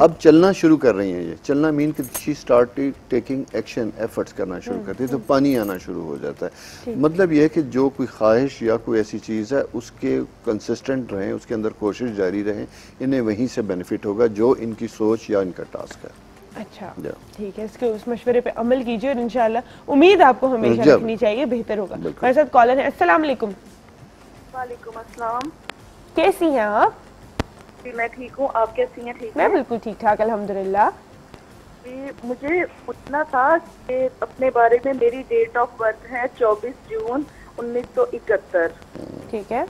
अब चलना शुरू कर रही हैं, ये चलना मीन कि she started taking action, efforts करना शुरू करती है तो पानी आना शुरू हो जाता है। मतलब यह है कि जो कोई ख्वाहिश या कोई ऐसी चीज़ है उसके कंसिस्टेंट रहें, उसके अंदर कोशिश जारी रहें, इन्हें वहीं से बेनिफिट होगा जो इनकी सोच या इनका टास्क है। अच्छा, ठीक है, इसके उस मशवरे पे अमल कीजिए और इंशाल्लाह उम्मीद आपको हमेशा रखनी चाहिए, बेहतर होगा। हमारे साथ कॉलर है, अस्सलाम वालेकुम। वालेकुम अस्सलाम, कैसी हैं आप? मैं ठीक हूँ, आप कैसी हैं? ठीक, मैं बिल्कुल ठीक ठाक अल्हम्दुलिल्लाह। मुझे पूछना था कि अपने बारे में, मेरी डेट ऑफ बर्थ है 24 जून 1971। ठीक है,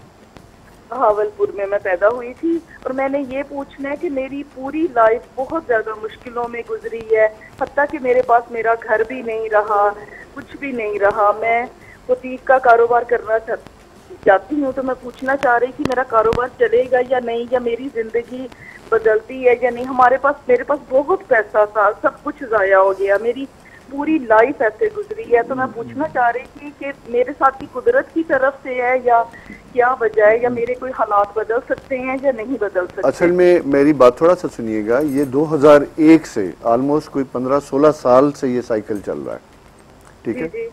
बहावलपुर में मैं पैदा हुई थी और मैंने ये पूछना है कि मेरी पूरी लाइफ बहुत ज़्यादा मुश्किलों में गुजरी है, हत्ता कि मेरे पास मेरा घर भी नहीं रहा, कुछ भी नहीं रहा। मैं बुटीक का कारोबार करना चाहती हूँ, तो मैं पूछना चाह रही कि मेरा कारोबार चलेगा या नहीं, या मेरी ज़िंदगी बदलती है या नहीं। हमारे पास, मेरे पास बहुत पैसा था, सब कुछ ज़ाया हो गया, मेरी पूरी लाइफ ऐसे गुजरी है। तो मैं पूछना चाह रही थी कि मेरे साथ की कुदरत की तरफ से है या क्या वजह है, या मेरे कोई हालात बदल सकते हैं या नहीं बदल सकते? असल में मेरी बात थोड़ा सा सुनिएगा, ये 2001 से ऑलमोस्ट कोई 15-16 साल से ये साइकिल चल रहा है। ठीक है,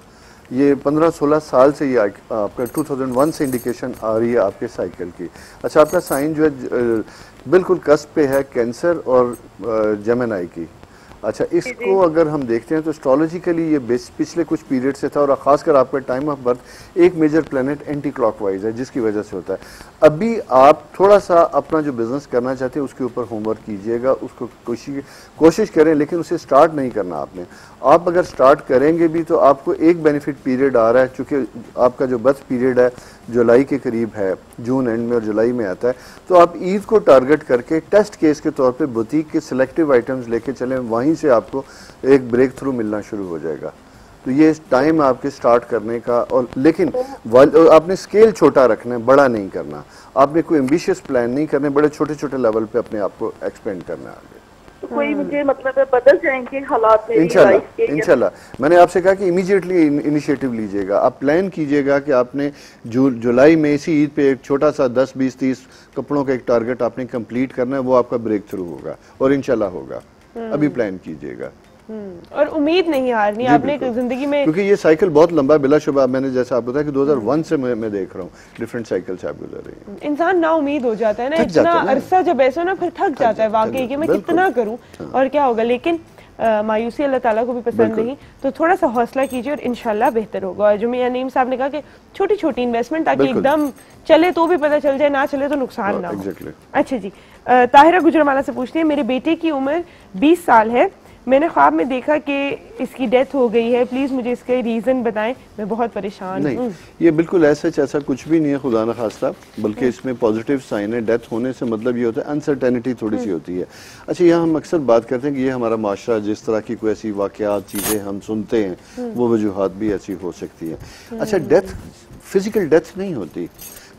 ये 15-16 साल से ये आपका 2001 से इंडिकेशन आ रही है आपके साइकिल की। अच्छा, आपका साइन जो है बिल्कुल कस्प पे है कैंसर और जेमिनाई की। अच्छा, इसको अगर हम देखते हैं तो एस्ट्रोलॉजिकली ये पिछले कुछ पीरियड से था और ख़ासकर आपका टाइम ऑफ बर्थ एक मेजर प्लेनेट एंटी क्लॉकवाइज है जिसकी वजह से होता है। अभी आप थोड़ा सा अपना जो बिज़नेस करना चाहते हैं उसके ऊपर होमवर्क कीजिएगा, उसको कोशिश करें, लेकिन उसे स्टार्ट नहीं करना आपने। आप अगर स्टार्ट करेंगे भी तो आपको एक बेनिफिट पीरियड आ रहा है, चूँकि आपका जो बर्थ पीरियड है जुलाई के करीब है, जून एंड में और जुलाई में आता है, तो आप ईद को टारगेट करके टेस्ट केस के तौर पे बुटीक के सिलेक्टिव आइटम्स लेके चलें, वहीं से आपको एक ब्रेक थ्रू मिलना शुरू हो जाएगा। तो ये टाइम आपके स्टार्ट करने का, और लेकिन आपने स्केल छोटा रखना है, बड़ा नहीं करना। आपने कोई एम्बिशियस प्लान नहीं करने, बड़े छोटे छोटे लेवल पे अपने आप को एक्सपेंड करना है आगे। तो कोई मुझे मतलब बदल जाएंगे हालात में इंशाल्लाह, इंशाल्लाह। मैंने आपसे कहा कि इमीडिएटली इनिशिएटिव लीजिएगा, आप प्लान कीजिएगा कि आपने जुलाई में इसी ईद पे एक छोटा सा 10-20-30 कपड़ों का एक टारगेट आपने कंप्लीट करना है, वो आपका ब्रेक थ्रू होगा और इंशाल्लाह होगा। अभी प्लान कीजिएगा और उम्मीद नहीं हारनी आपने जिंदगी में, क्योंकि ये साइकिल बहुत लंबा है। बिलाशुबा मैंने जैसा आपको बताया कि 2001 से मैं देख रहा हूँ डिफरेंट साइकिल से आप गुजर रही हैं। इंसान ना उम्मीद हो जाता है ना, इतना अरसा जब ऐसा ना, फिर थक जाता है वाकई कि मैं कितना करूँ और क्या होगा। लेकिन मायूसी अल्लाह ताला को भी पसंद नहीं, तो थोड़ा सा हौसला कीजिए और इंशाल्लाह बेहतर होगा। और जो मियां नईम साहब ने कहा कि छोटी छोटी इन्वेस्टमेंट, ताकि एकदम चले तो भी पता चल जाए, ना चले तो नुकसान ना हो। अच्छा जी, ताहिरा गुजरावाला से पूछती है, मेरे बेटे की उम्र 20 साल है, मैंने ख्वाब में देखा कि इसकी डेथ हो गई है, प्लीज़ मुझे इसके रीज़न बताएं, मैं बहुत परेशान हूँ। ये बिल्कुल ऐसा कुछ भी नहीं है खुदा न खास्ता, बल्कि इसमें पॉजिटिव साइन है। डेथ होने से मतलब ये होता है अनसर्टेनिटी थोड़ी सी होती है। अच्छा, यहाँ हम अक्सर बात करते हैं कि ये हमारा माशरा, जिस तरह की कोई ऐसी वाक़यात चीज़ें हम सुनते हैं, वो वजूहात भी ऐसी हो सकती हैं। अच्छा, डेथ फिज़िकल डेथ नहीं होती,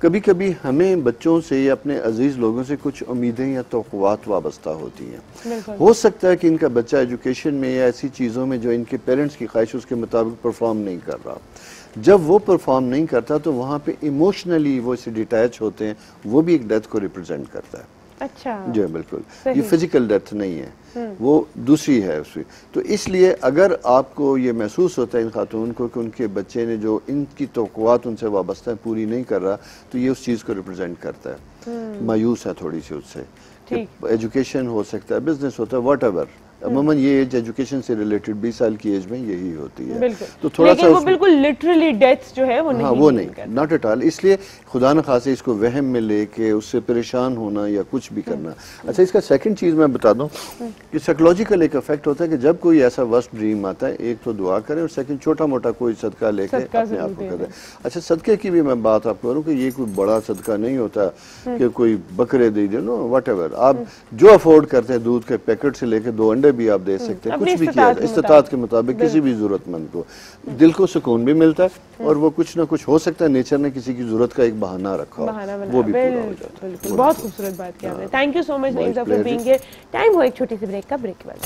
कभी कभी हमें बच्चों से या अपने अजीज़ लोगों से कुछ उम्मीदें या तोक़वात वाबस्ता होती हैं। हो सकता है कि इनका बच्चा एजुकेशन में या ऐसी चीज़ों में जो इनके पेरेंट्स की ख्वाहिश उसके मुताबिक परफॉर्म नहीं कर रहा। जब वो परफॉर्म नहीं करता तो वहाँ पे इमोशनली वो इससे डिटैच होते हैं, वो भी एक डेथ को रिप्रेजेंट करता है। अच्छा जी, बिल्कुल, ये फिजिकल डेथ नहीं है, वो दूसरी है उसकी। तो इसलिए अगर आपको ये महसूस होता है इन खातून को कि उनके बच्चे ने जो इनकी तोक़वात उनसे वाबस्ता है पूरी नहीं कर रहा, तो ये उस चीज़ को रिप्रेजेंट करता है, मायूस है थोड़ी सी उससे। एजुकेशन हो सकता है, बिजनेस होता है, वट एवर, अमूमन ये एज एजुकेशन से रिलेटेड 20 साल की एज में यही होती है। तो थोड़ा सा वो बिल्कुल लिटरली डेथ जो है वो नहीं, हाँ, वो नहीं, नॉट एट ऑल। इसलिए खुदा न खासे इसको वहम में लेके उससे परेशान होना या कुछ भी करना। अच्छा, इसका सेकंड चीज़ मैं बता दूं कि साइकोलॉजिकल एक इफेक्ट होता है कि जब कोई ऐसा वर्स्ट ड्रीम आता है, एक तो दुआ करें और सेकंड छोटा मोटा कोई सदका लेके अपने आप को करें। अच्छा, सदके की भी मैं बात आपको करूँ कि ये कोई बड़ा सदका नहीं होता कि कोई बकरे दे दो, वट एवर आप जो अफोर्ड करते हैं, दूध के पैकेट से लेकर 2 अंडे भी आप दे सकते हैं, कुछ भी किया जाए इस्तिताअत के मुताबिक किसी भी जरूरतमंद को। दिल को सुकून भी मिलता है और वो कुछ ना कुछ हो सकता है, नेचर ने किसी की जरूरत का एक बहाना रखा, वो भी पूरा हो जाता है। बहुत खूबसूरत बात की आपने, thank you so much Naeem साहब फॉर बीइंग हियर। टाइम हुआ एक छोटी सी ब्रेक का, ब्रेक के बाद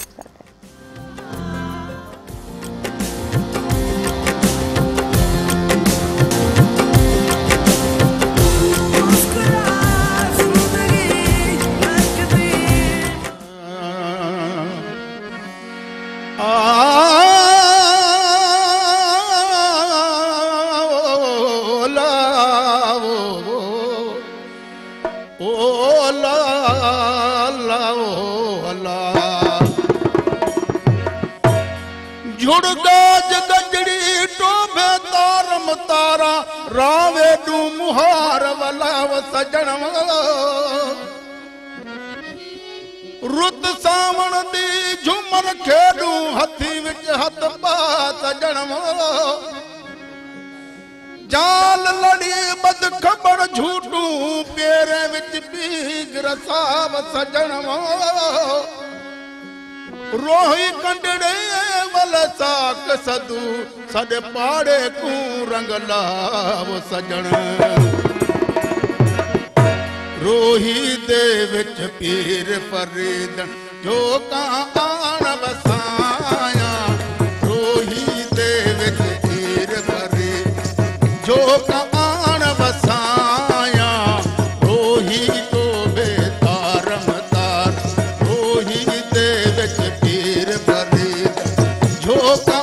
सदे पाड़े को रंग लाव सजन रोही दे विच पीर फरीदन जो का आन बसाया रोही दे विच पीर फरीदन जो का आन बसाया रोही तो बेतार मतार रोही दे विच पीर फरीदन जो का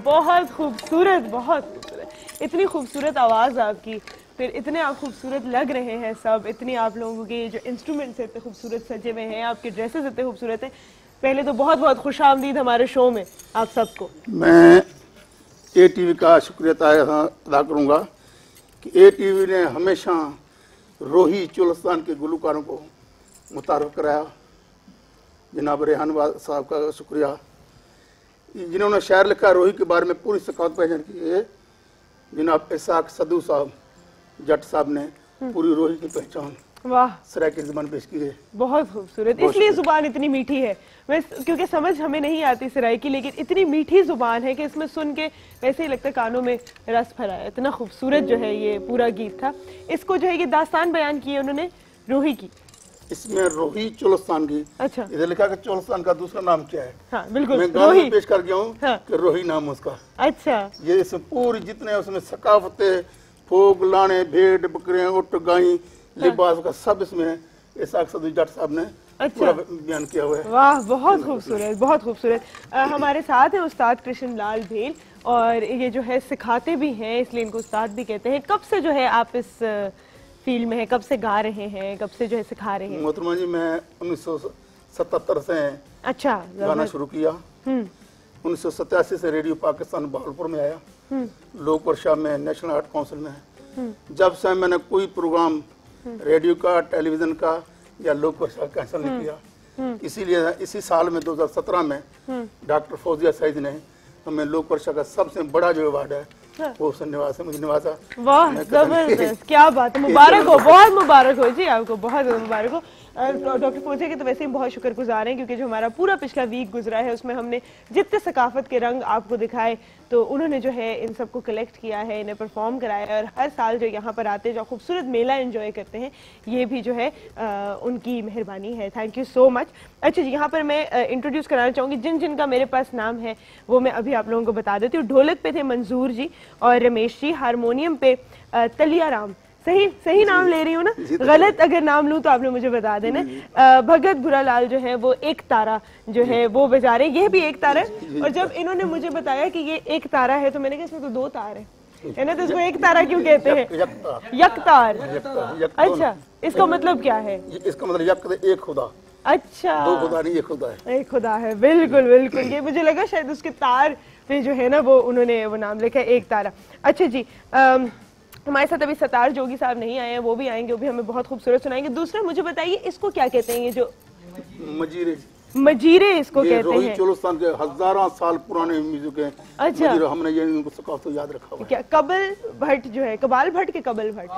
बहुत खूबसूरत, इतनी खूबसूरत आवाज़ आपकी, फिर इतने आप खूबसूरत लग रहे हैं सब, इतने आप लोगों के जो इंस्ट्रूमेंट्स इतने खूबसूरत सजे हुए हैं, आपके ड्रेसेस इतने खूबसूरत हैं। पहले तो बहुत बहुत खुश आमदीद हमारे शो में आप सबको। मैं एटीवी का शुक्रिया अदा करूँगा कि एटीवी ने हमेशा रोही चोलिस्तान के गुलकारों को मुतारफ़ कराया। जनाब रेहान साहब का शुक्रिया। जिन्होंने शायर लिखा रोही के बारे में पूरी सखावत पहचान की है, जनाब इसाक सदू साहब जट साहब ने पूरी रोही की पहचान वाह सराय की जुबान पेश की है। बहुत खूबसूरत, इसलिए जुबान इतनी मीठी है। मैं क्योंकि समझ हमें नहीं आती सराय की, लेकिन इतनी मीठी जुबान है कि इसमें सुन के वैसे ही लगता है कानों में रस भरा है। इतना खूबसूरत जो है ये पूरा गीत था। इसको जो है ये दास्तान बयान की है उन्होंने रोही की, इसमें रोही चोलिस्तान की। अच्छा, इधर लिखा कि चोलिस्तान का दूसरा नाम क्या है। हाँ, बिल्कुल मैं रोही पेश कर गया हूँ। हाँ। कि रोही नाम उसका। अच्छा, ये इसमें पूरी जितने उसमें सकाफतें फोक लाने भेड़ बकरे उट गाय लिबास का सब इसमें इसाक सदू जट साहब ने अच्छा बयान किया हुआ है। वाह, बहुत खूबसूरत, बहुत खूबसूरत। हमारे साथ है उस्ताद कृष्ण लाल धील, और ये जो है सिखाते भी हैं, इसलिए इनको उस्ताद भी कहते हैं। कब से जो है आप इस फील्ड में है, कब से गा रहे हैं, कब से जो है सिखा रहे हैं? मोहतरमा जी, मैं 1977 से अच्छा गाना शुरू किया। 1987 से रेडियो पाकिस्तान बहावलपुर में आया, लोक वर्षा में नेशनल आर्ट काउंसिल में। जब से मैंने कोई प्रोग्राम रेडियो का, टेलीविजन का या लोक वर्षा कैंसिल नहीं किया। इसीलिए इसी साल में 2017 में डॉक्टर फौजिया सैयद ने हमें लोक वर्षा का सबसे बड़ा जो अवार्ड है वो निवास है, मुझे निवासा। वाह, जबरदस्त, क्या बात है। मुबारक हो, बहुत मुबारक हो जी आपको, बहुत मुबारक हो। डॉक्टर फौजिया के तो वैसे ही बहुत शुक्रगुजार हैं, क्योंकि जो हमारा पूरा पिछला वीक गुजरा है उसमें हमने जितने सकाफत के रंग आपको दिखाए तो उन्होंने जो है इन सबको कलेक्ट किया है, इन्हें परफॉर्म कराया, और हर साल जो यहाँ पर आते हैं जो खूबसूरत मेला एंजॉय करते हैं, ये भी जो है उनकी मेहरबानी है। Thank you so much. अच्छा जी, यहाँ पर मैं इंट्रोड्यूस कराना चाहूँगी जिन जिन का मेरे पास नाम है वो मैं अभी आप लोगों को बता देती हूँ। ढोलक पे थे मंजूर जी और रमेश जी, हारमोनियम पे तलिया राम, सही सही नाम ले रही हूँ ना, गलत अगर नाम लूँ तो आपने मुझे बता देना। भगत भूरा लाल जो है वो एक तारा जो है वो बजा रहे, यह भी एक तारा है। और जब इन्होंने मुझे बताया कि ये एक तारा है तो मैंने कहा इसमें तो दो तार है ना, तो इसको एक तारा क्यों कहते हैं? यकतार। अच्छा, इसका मतलब क्या है? इसका मतलब एक खुदा। अच्छा, दो खुदा नहीं, एक खुदा है, एक खुदा है। बिल्कुल बिल्कुल, ये मुझे लगा शायद उसके तार पे जो है ना वो उन्होंने वो नाम लिखा है, एक तारा। अच्छा जी, हमारे साथ अभी सत्तार जोगी साहब नहीं आए हैं, वो भी आएंगे, वो भी हमें बहुत खूबसूरत सुनाएंगे। दूसरा मुझे बताइए इसको क्या कहते हैं? ये जो मजीरे, मजीरे इसको कहते हैं। रोही चोलिस्तान के हजारों साल पुराने म्यूजिक हैं। अच्छा, हमने ये इनको सकाफत याद रखा हुआ है। क्या कबल भट्ट जो है, कबाल भट्ट के कबल भट्ट,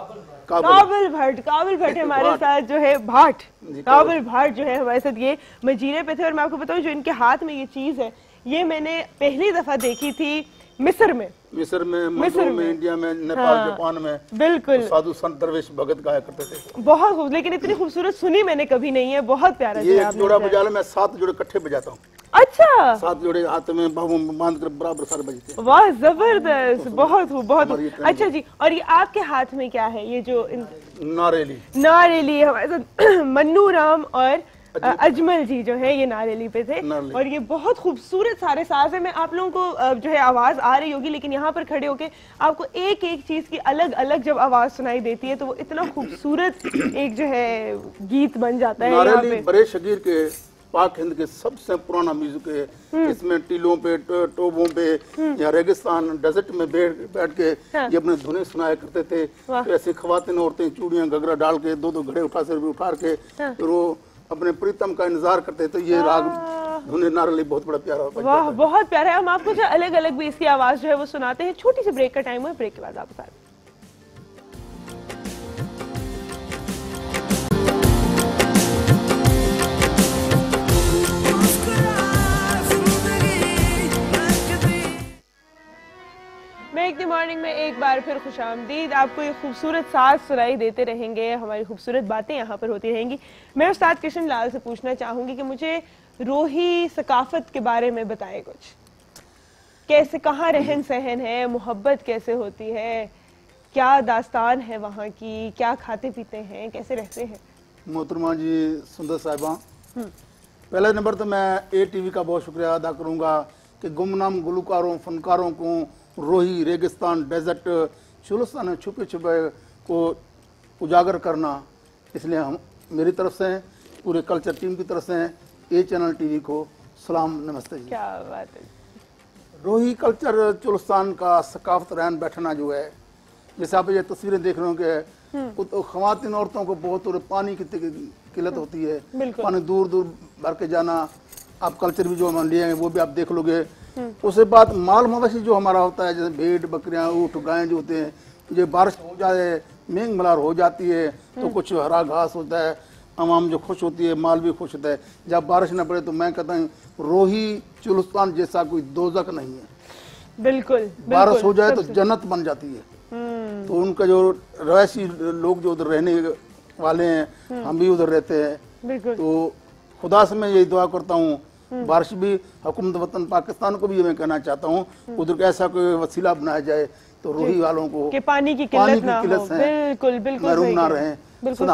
काबल भट्ट, काबल भट्ट हमारे साथ जो है, भाट काबल भट्ट जो है हमारे साथ ये मजीरे पे थे। और मैं आपको बताऊँ जो इनके हाथ में ये चीज है ये मैंने पहली दफा देखी थी मिस्र में, मिस्र में, इंडिया में, नेपाल, जापान में। बिल्कुल, साधु संत दरवेश भगत गाया करते थे। बहुत खूब, लेकिन इतनी खूबसूरत सुनी मैंने कभी नहीं है, बहुत प्यारा। ये एक जोड़ा बजा ले, मैं 7 जोड़े इकट्ठे बजाता हूँ। अच्छा, 7 जोड़े हाथ में बांध कर बराबर सारे बजते हैं। वाह, जबरदस्त, बहुत खूब, बहुत। अच्छा जी, और ये आपके हाथ में क्या है? ये जो नारेली, नारेली हमारे मन्नू राम और अजमल जी जो है ये नारेली पे थे, और ये बहुत खूबसूरत सारे साज है। मैं आप लोगों को जो है आवाज आ रही होगी, लेकिन यहाँ पर खड़े होके आपको एक एक चीज की अलग अलग जब आवाज सुनाई देती है तो वो इतना खूबसूरत एक जो है गीत बन जाता है। नारेली बड़े शगीर के, पाक हिंद के सबसे पुराना म्यूजिक है। इसमें टीलों पे, टोबों पे या रेगिस्तान डेजर्ट में बैठ के ये अपने धुने सुनाया करते थे। तो ऐसी खवातिन औरतें चूड़ियाँ घगरा डाल के 2-2 घड़े उठा से उठा के वो अपने प्रीतम का इंतजार करते तो ये राग धुने नारेली बहुत बड़ा प्यारा। वाह, बहुत प्यारा है। हम आपको जो अलग अलग भी इसकी आवाज जो है वो सुनाते हैं। छोटी सी ब्रेक का टाइम है, ब्रेक के बाद आप साथ। गुड मॉर्निंग में एक बार फिर खुशामदीद। आपको ये खूबसूरत साज सुनाई देते रहेंगे, हमारी खूबसूरत बातें यहाँ पर होती रहेंगी। मैं उस्ताद कृष्ण लाल से पूछना चाहूँगी कि मुझे रोही सकाफत के बारे में बताएं कुछ, कैसे, कहाँ रहन सहन है, मोहब्बत कैसे होती है, क्या दास्तान है वहाँ की, क्या खाते पीते हैं, कैसे रहते हैं? मोहतरमा जी, सुंदर साहिबा, पहले नंबर तो मैं ATV का बहुत शुक्रिया अदा करूँगा कि गुमनाम गुलकारों, फनकारों को रोही, रेगिस्तान, डेजर्ट, चोलिस्तान में छुपे छुपे को उजागर करना। इसलिए हम, मेरी तरफ से, पूरे कल्चर टीम की तरफ से A चैनल TV को सलाम, नमस्ते जी। क्या बात है। रोही कल्चर, चोलिस्तान का सकाफत, रहन बैठना जो है, जैसे आप ये तस्वीरें देख रहे होंगे, तो ख्वातिन औरतों को बहुत पानी की किल्लत होती है, पानी दूर दूर भर के जाना, आप कल्चर भी जो हम लिए वो भी आप देख लोगे। उसके बाद माल मवेशी जो हमारा होता है, जैसे भेड़ बकरियाँ ऊँट गाय जो होते हैं, जो बारिश हो जाए मेघ मलार हो जाती है तो कुछ हरा घास होता है, आवाम जो खुश होती है, माल भी खुश होता है। जब बारिश ना पड़े तो मैं कहता हूँ रोही चोलिस्तान जैसा कोई दोजक नहीं है। बिल्कुल बारिश हो जाए तो जन्नत बन जाती है। तो उनका जो रवायसी लोग जो उधर रहने वाले हैं, हम भी उधर रहते हैं, तो खुदा से मैं यही दुआ करता हूँ बारिश भी, हुकूमत वतन पाकिस्तान को भी ये मैं कहना चाहता हूँ उधर का ऐसा कोई वसीला बनाया जाए तो रोही वालों को कि पानी की किल्लत ना हो, बिल्कुल बिल्कुल ना रहे, बिल्कुल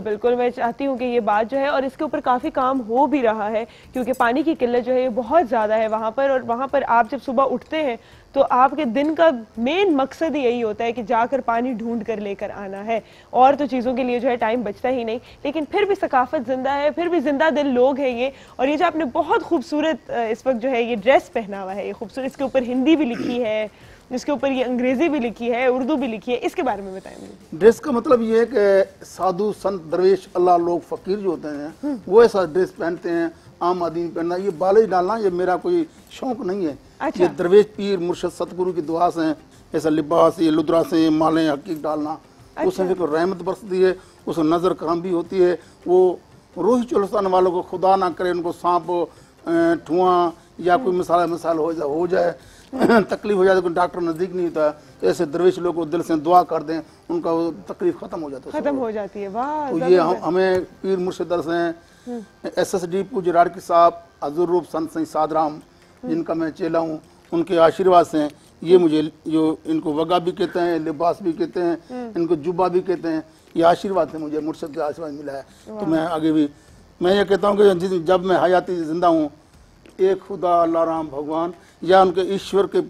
बिल्कुल। मैं चाहती हूँ कि ये बात जो है, और इसके ऊपर काफ़ी काम हो भी रहा है क्योंकि पानी की किल्लत जो है ये बहुत ज़्यादा है वहाँ पर। और वहाँ पर आप जब सुबह उठते हैं तो आपके दिन का मेन मकसद यही होता है कि जाकर पानी ढूंढ कर लेकर आना है, और तो चीज़ों के लिए जो है टाइम बचता ही नहीं। लेकिन फिर भी सकाफत ज़िंदा है, फिर भी जिंदा दिल लोग हैं ये। और ये जो आपने बहुत खूबसूरत इस वक्त जो है ये ड्रेस पहना हुआ है, ये खूबसूरत, इसके ऊपर हिंदी भी लिखी है, इसके ऊपर ये अंग्रेजी भी लिखी है, उर्दू भी लिखी है, इसके बारे में बताएं मुझे। ड्रेस का मतलब ये है कि साधु संत दरवेश अल्लाह लोग फकीर जो होते हैं वो ऐसा ड्रेस पहनते हैं, आम आदमी पहनना। ये बाल डालना ये मेरा कोई शौक नहीं है। अच्छा। ये दरवेश पीर मुर्शद सतगुरु की दुआ से ऐसा लिबास ये लुद्रा से मालें हकीक डालना। अच्छा। उसमें को रहमत बरसती है, उस नज़र करम भी होती है। वो रोही चोलिस्तान वालों को खुदा ना करे उनको सांप ठुआ या कोई मिसाल हो जाए, तकलीफ हो जाती है, कोई डॉक्टर नज़दीक नहीं होता, तो ऐसे दरवेश लोग को दिल से दुआ कर दें, उनका वो तकलीफ खत्म हो जाती है। वाह। तो ये हमें पीर मुर्शद हैं SSD पूज राड़की साहब हजूर रूप संत सादराम जिनका मैं चेला हूँ, उनके आशीर्वाद से ये मुझे जो इनको वगा भी कहते हैं, लिबास भी कहते हैं, इनको जुबा भी कहते हैं, ये आशीर्वाद से मुझे मुर्शद का आशीर्वाद मिला है। तो मैं आगे भी मैं ये कहता हूँ कि जब मैं हयाती जिंदा हूँ एक खुदा अल्लाह राम भगवान या उनके ईश्वर के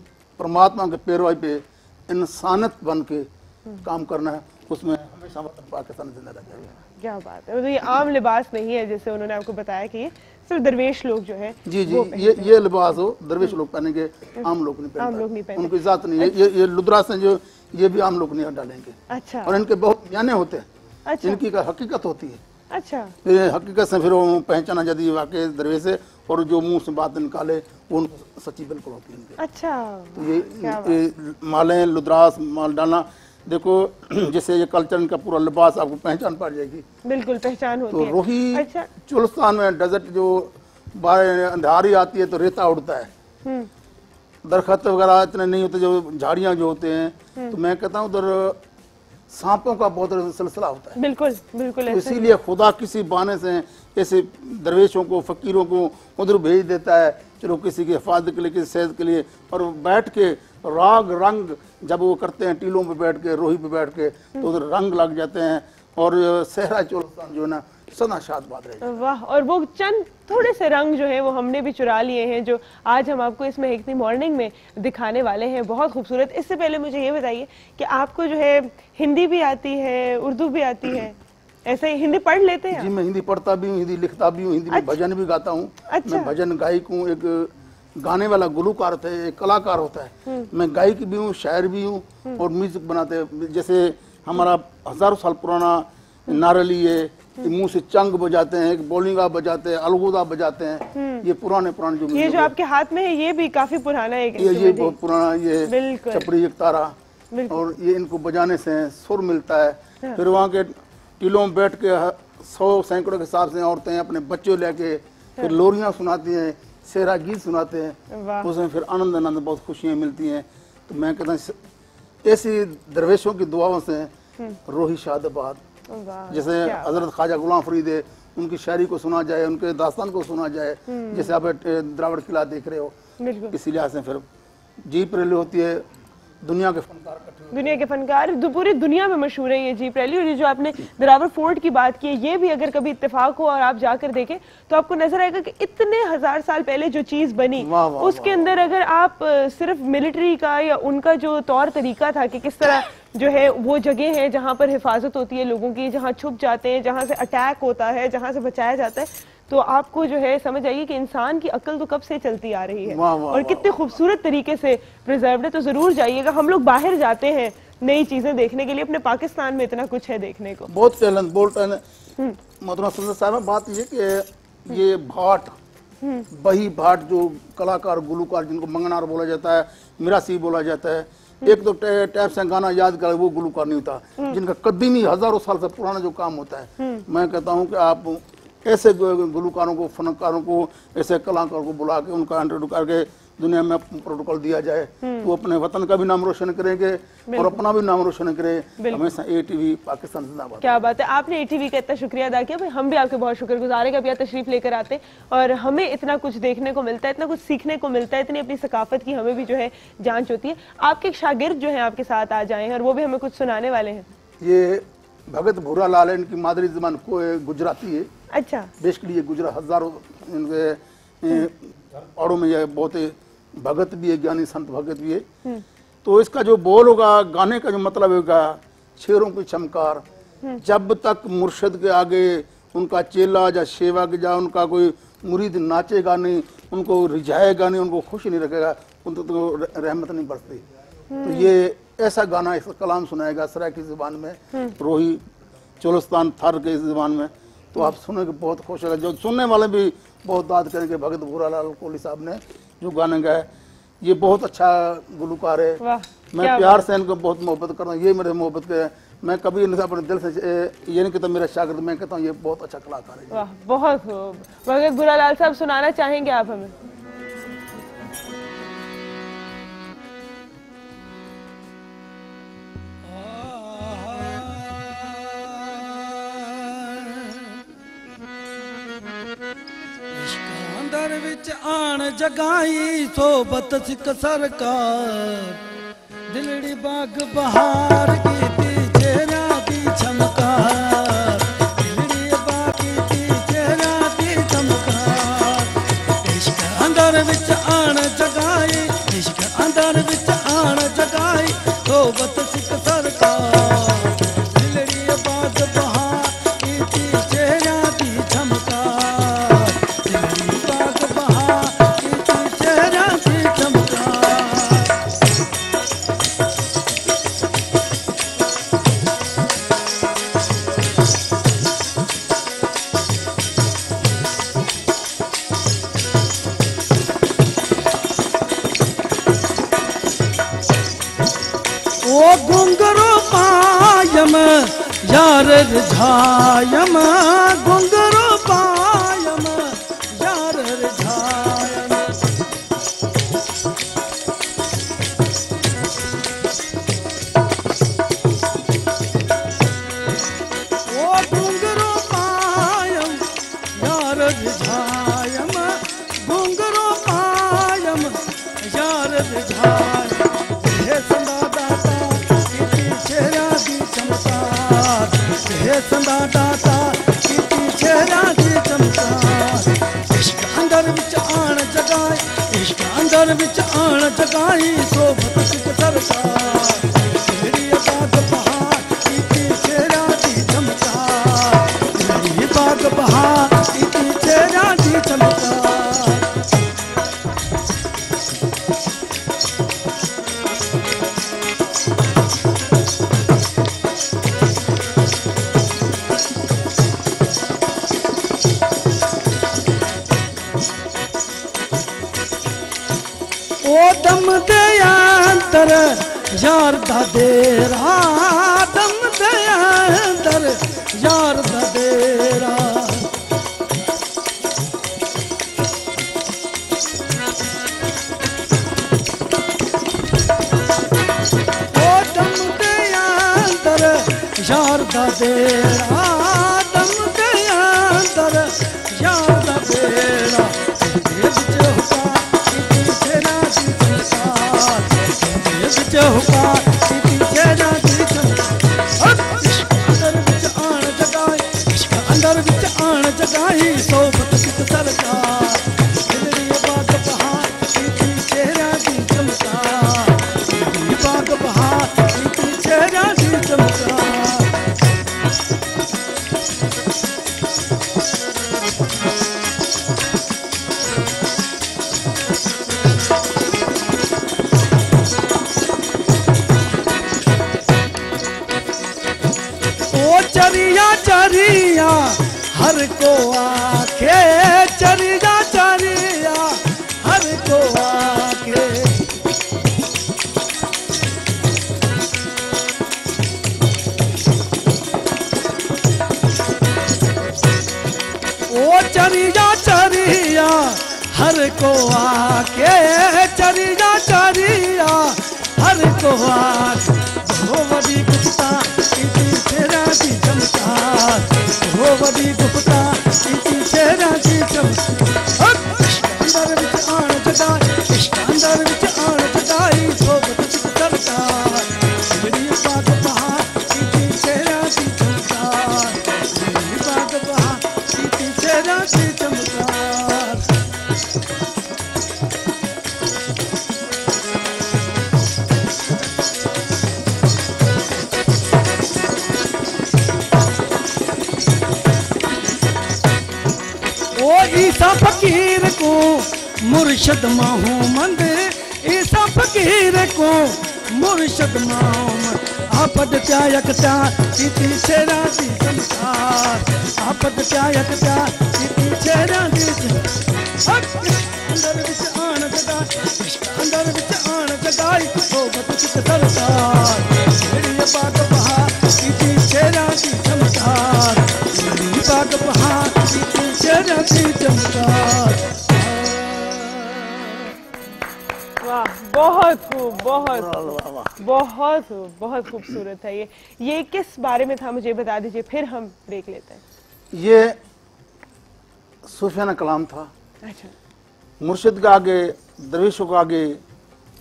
परमात्मा के पैरवाई पे इंसानत बन के काम करना है, उसमें हमेशा पाकिस्तान जिंदा रहेगा। क्या बात है। तो ये आम लिबास नहीं है जैसे उन्होंने आपको बताया कि सिर्फ दरवेश लोग जो है। जी जी, ये लिबास हो दरवेश लोग पहनेंगे, आम लोग नहीं पहनेंगे, उनको इजाजत नहीं है। ये लुद्रा से जो ये भी आम लोग नहीं डालेंगे। अच्छा। और इनके बहुत बयाने होते हैं, इनकी हकीकत होती है। अच्छा। हकीकत से फिर वो पहचाना जाती है वाकई दरवेश से, और जो मुंह से बात निकाले वो उनको सच्ची बिल्कुल होती है। अच्छा। तो ये मालें लुद्रास माल डालना, देखो जैसे ये कल्चर इनका पूरा लिबास आपको पहचान पड़ जाएगी। बिल्कुल पहचान होती है। तो रोही अच्छा। चोलिस्तान में डेजर्ट जो बारिश अंधारी आती है तो रेता उड़ता है, दरख्त वगैरह इतने नहीं होते, जो झाड़ियाँ जो होते हैं, तो मैं कहता हूँ उधर सांपों का बहुत सिलसिला होता है। बिल्कुल बिल्कुल। तो इसीलिए खुदा किसी बहाने से ऐसे दरवेशों को फकीरों को उधर भेज देता है, चलो किसी की हिफाजत के लिए, किसी सेहत के लिए। और बैठ के राग रंग जब वो करते हैं टीलों पे बैठ के, रोही पे बैठ के, तो उधर रंग लग जाते हैं और सहरा चोलिस्तान जो है ना सदा शाद बात रहे। वाह। और वो चंद थोड़े से रंग जो है वो हमने भी चुरा लिए हैं जो आज हम आपको इसमें हिकनी मॉर्निंग में दिखाने वाले हैं, बहुत खूबसूरत। इससे पहले मुझे ये बताइए कि आपको जो है हिंदी भी आती है, उर्दू भी आती है, ऐसे ही हिंदी पढ़ लेते हैं? जी, मैं हिंदी पढ़ता भी हूँ, हिंदी लिखता भी हूँ, हिंदी में भजन भी गाता हूँ। अच्छा। मैं भजन गायक हूँ, एक गाने वाला गुलूकार होता है, एक कलाकार होता है। मैं गायक भी हूँ, शायर भी हूँ, और म्यूजिक बनाते हैं। जैसे हमारा हजारों साल पुराना नारली है, मुंह से चंग बजाते हैं, बोलिंगा बजाते हैं, अलगुदा बजाते हैं, ये पुराने पुराने जो ये जो आपके हाथ में है ये भी काफी पुराना है, ये बहुत पुराना ये चपड़ी एकतारा, और ये इनको बजाने से सुर मिलता है। फिर वहाँ के टीलों में बैठ के 100-सैकड़ों के हिसाब से औरतें अपने बच्चे लेके फिर लोरियाँ सुनाती हैं, सेहरा गीत सुनाते हैं, उसमें फिर आनंद बहुत खुशियाँ मिलती हैं। तो मैं कहता हूँ ऐसी दरवेशों की दुआओं से रोही शादाबाद, जैसे हजरत ख्वाजा गुलाम फरीद है, उनकी शायरी को सुना जाए, उनके दास्तान को सुना जाए, जैसे आप द्रावड़ किला देख रहे हो, इसी लिहाज से फिर जीप रैली होती है, दुनिया के फनकार पूरी दुनिया में मशहूर है ये जीप रैली। और ये जो आपने दरावर फोर्ट की बात की है, ये भी अगर कभी इत्तेफाक हो और आप जाकर देखें तो आपको नजर आएगा कि इतने हजार साल पहले जो चीज बनी उसके अंदर अगर आप सिर्फ मिलिट्री का या उनका जो तौर तरीका था कि किस तरह जो है वो जगह है जहाँ पर हिफाजत होती है लोगों की, जहाँ छुप जाते हैं, जहाँ से अटैक होता है, जहाँ से बचाया जाता है, तो आपको जो है समझ आइए कि इंसान की अक्ल तो कब से चलती आ रही है और कितने खूबसूरत तरीके से प्रिजर्व्ड है। तो जरूर जाइएगा। हम लोग बाहर जाते हैं नई चीजें देखने के लिए, अपने पाकिस्तान में इतना कुछ है देखने को। बहुत टैलेंट, बहुत टैलेंट। मौलाना साहब बात ये कि ये भाट, बही भाट जो कलाकार गुलूकार जिनको मंगनार बोला जाता है, मिरासी बोला जाता है, एक तो टैप से गाना याद कर वो गुलूकार नहीं होता, जिनका कदीमी हजारों साल से पुराना जो काम होता है। मैं कहता हूँ कि आप ऐसे गुलूकारों को, फनकारों को, ऐसे कलाकारों को बुला के उनका इंटरव्यू करके दुनिया में प्रोटोकॉल दिया जाए तो अपने वतन का भी नाम रोशन करेंगे और अपना भी नाम रोशन करें। हमेशा ATV पाकिस्तान जिंदाबाद। क्या बात है, आपने ATV का इतना शुक्रिया अदा किया। भाई हम भी आपके बहुत शुक्रगुजार हैं कि आप तशरीफ लेकर आते और हमें इतना कुछ देखने को मिलता है, इतना कुछ सीखने को मिलता है, इतनी अपनी सकाफत की हमें भी जो है जांच होती है। आपके एक शागिर्द जो है आपके साथ आ जाए हैं और वो भी हमें कुछ सुनाने वाले हैं। ये भगत भूरा लाल, इनकी मादरी जबान को गुजराती है। अच्छा, बेसिकली ये गुजरात हजारों औरों में यह बहुत भगत भी है, ज्ञानी संत भगत भी है। तो इसका जो बोल होगा, गाने का जो मतलब होगा, शेरों की चमकार, जब तक मुर्शद के आगे उनका चेला या शेवा या उनका कोई मुरीद नाचेगा नहीं, उनको रिझाएगा नहीं, उनको खुश नहीं रखेगा, उनको तो रहमत नहीं बरसती। तो ये ऐसा गाना, ऐसा कलाम सुनाएगा सराय की जुबान में, रोही चोलिस्तान थर की जुबान में। तो आप सुने के बहुत खुश होगा, जो सुनने वाले भी बहुत दाद करेंगे। भगत भूरा लाल कोहली साहब ने जो गाने गाए, ये बहुत अच्छा गुलकार है। मैं प्यार से इनको बहुत मोहब्बत करता हूँ, ये मेरे मोहब्बत के। मैं कभी अपने दिल से ये नहीं कहता मेरा शागिर्द, मैं कहता हूँ ये बहुत अच्छा कलाकार है। वाह, बहुत खूब। भगत भूरा लाल साहब सुनाना चाहेंगे आप हमें? आन जगाई सोबत सिख सरकार, दिलड़ी बाग बहार की चेहरा की चमकार, दिलड़ी बाग की चेहरा की चमकार। इश्क अंदर विच आन जगाई, इश्क अंदर विच आन जगाई सोबत सिख सरकार, दिलड़ी बाग बहार की चेहरा की चमकार। यार रिझायम घुंघरू पायम, यार रिझायम ओ घुंघरू पायम, यार रिझायम घुंघरू पायम, यार रिझायम। हे संदा दाता किती चेहरा की चमकार, इश्क अंदर विच आन जगाए, इश्क अंदर विच आन जगाई सोबत सिख सरकार, तेरी बाग बहार किती चेहरा की चमकार, तेरी बाग बहार किती चेहरा की चमकार। यार दा देरा दम दया अंदर, यार दा देरा ओ दम दया अंदर, यार दा देरा दम दया अंदर, यार दा देरा। होगा किती चेहरा की चमकार, अंदर विच आन जगाई, अंदर विच आन जगाई सोबत सिख सरकार, तेरी बाग बहार किती चेहरा की चमकार, तेरी बाग बहार किती चेहरा की चमकार। चरिया चरिया हर को आ के चरिया चरिया हर को आके ओ चरिया चरिया हर को आके चरिया चरिया हर को आके हो बड़ी गुप्ता इसी तेरा जी चमकार हो बड़ी गुप्ता इसी तेरा जी चमकार अंदर विच आन जगाई अंदर विच आन जगाई हो बड़ी गुप्ता मेरी बात बहा इसी तेरा जी चमकार मेरी बात बहा इसी तेरा जी चमकार ईसा फकीर को मुर्शद माहूमंद ईसा फकीर को मुर्शद माहूमंद आपद त्यागता इति तेरा दी चमकार आपद त्यागता इति तेरा दी चमकार अंदर विच आन जगाई ओ बतचित सरकार मेरी बाग बहा इति तेरा दी चमकार मेरी बाग बहा इति तेरा दी चमकार। वाह बहुत खूब बहुत खूबसूरत है। ये किस बारे में था मुझे बता दीजिए, फिर हम ब्रेक लेते हैं। ये सूफियाना कलाम था। अच्छा। मुर्शिद का आगे दरवेशों का आगे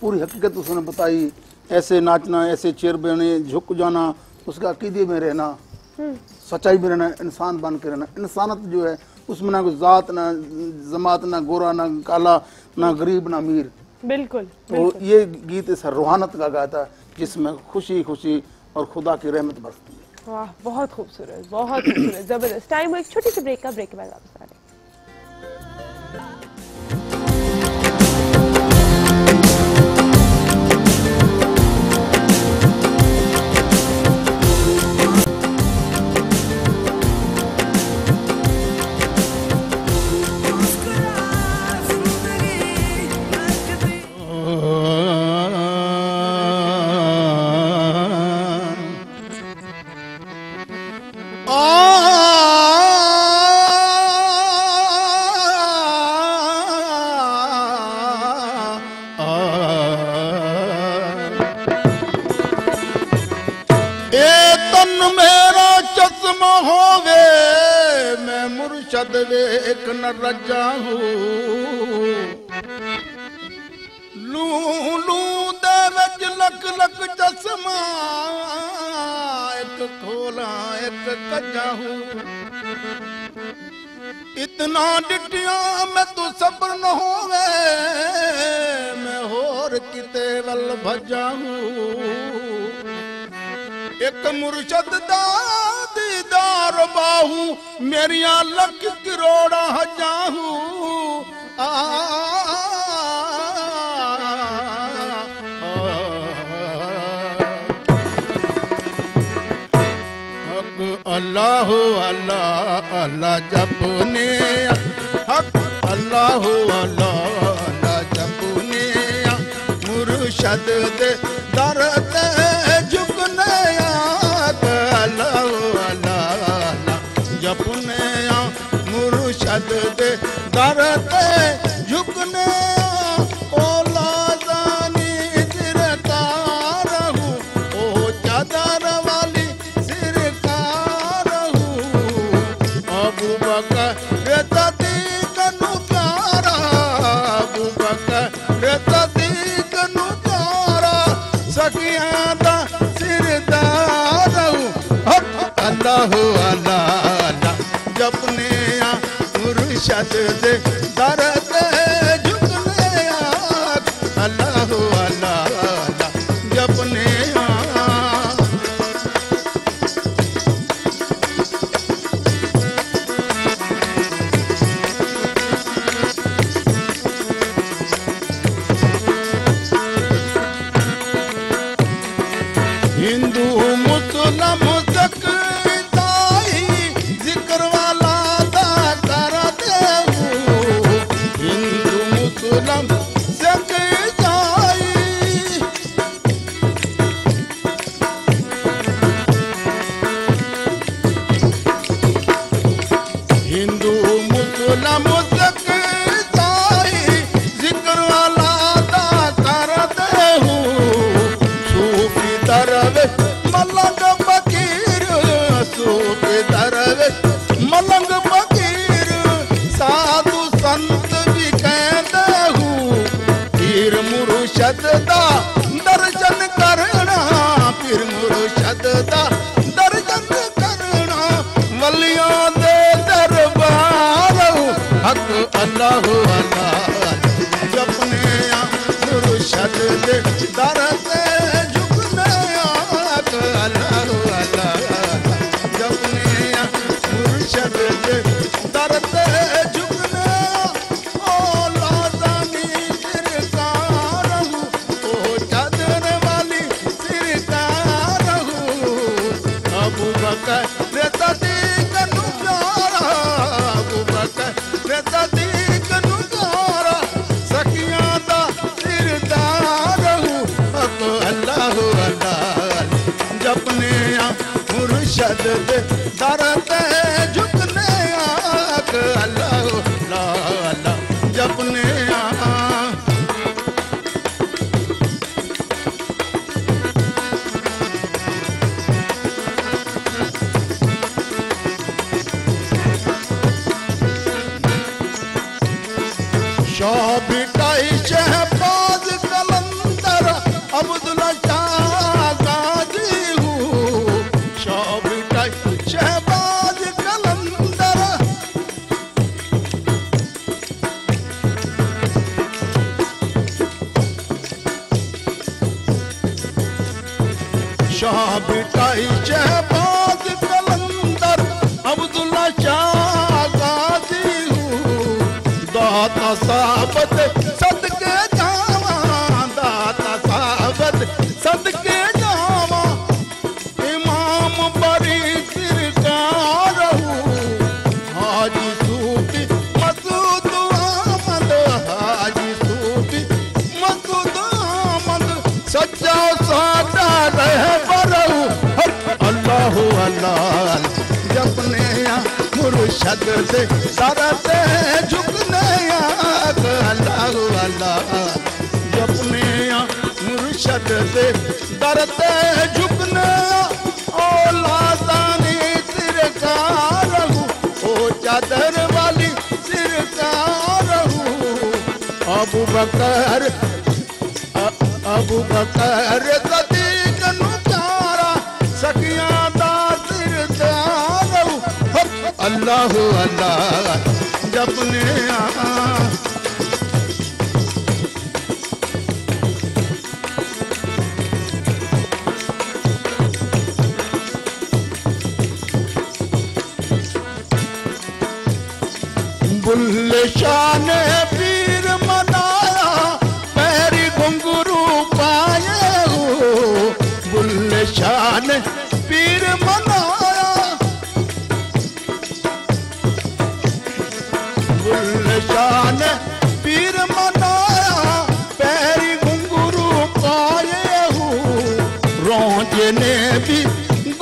पूरी हकीकत उसने बताई, ऐसे नाचना, ऐसे चेयर बने, झुक जाना, उसका अकीदे में रहना, सच्चाई में रहना, इंसान बन के रहना। इंसानत जो है उसमें ना कोई जात ना जमात ना गोरा ना काला ना गरीब ना अमीर। बिल्कुल। तो ये गीत इस रूहानत का गाता है जिसमें खुशी खुशी और खुदा की रहमत बरसती है। वाह बहुत खूबसूरत, बहुत खूबसूरत, जबरदस्त। टाइम एक छोटी सी ब्रेक का, ब्रेक के बाद वापस आ रहे हैं। एक न रजा हूँ लू लू दे रज लक लक चश्मा एक खोला एक कजा हूँ इतना डिटिया मैं तू सब्र न होवे मैं होर किते वल भजा हूँ एक मुर्शद दा दीदार बाहू मेरिया लख करोड़ा हजाहू आ हक अल्लाह अल्लाह अल्लाह जपने हक अल्लाह अल्लाह अल्लाह जपने मुर्शद दे दर ते झुकने मुर्शद दे दर पे झुकने ओला जानी सिरका रहू ओ चादर वाली सिरका रहू अबू बकर तदी कनु प्यारा अबू बकर तदी कनु प्यारा सखियां दा सिरदार रहू हक अल्लाह अल्लाह अपने मुर्शद दे दर पे झुकने अल्लाह अल्लाह जपने हिंदू मुस्लिम तक जिक्र वाला दा करते रहो जपने गुरु सदे दर से झुकने जपने गुरु सदे दर से झुकने ओ लादानी तिरता रहू ओ चादर वाली तिरता रहू अबू बकर दरते झुकने अल्लाह अल्लाह जपने शोभिताई शहबाज कलंदर अब्दुल्ला बिटाई शहबाज कलंदर अब्दुल्ला शाह गाजी हूँ दाता साहबत सदके जावा दाता साहबत सदके जावा इमाम बड़ी सरकार हूँ हाजी सूफी मसूद अहमद हाजी सूफी मसूद अहमद सच्चा सादा रह जपने मुर्शद से दरते झुकने अल्लाह अल्लाह जपने मुर्शद से दरते झुकने ओ लादानी सिरकार रहू ओ चादर वाली सिरकार रहू अबू बकर सदीक नुकारा सखिया अल्लाह अल्लाह जपने गुलशान ने पीर मनाया पैरी घुंगरू पाए हो गुलशान ने पीर मनाया गुलशान पीर मनाया पैरी घुंगरू पाए हूँ राज ने भी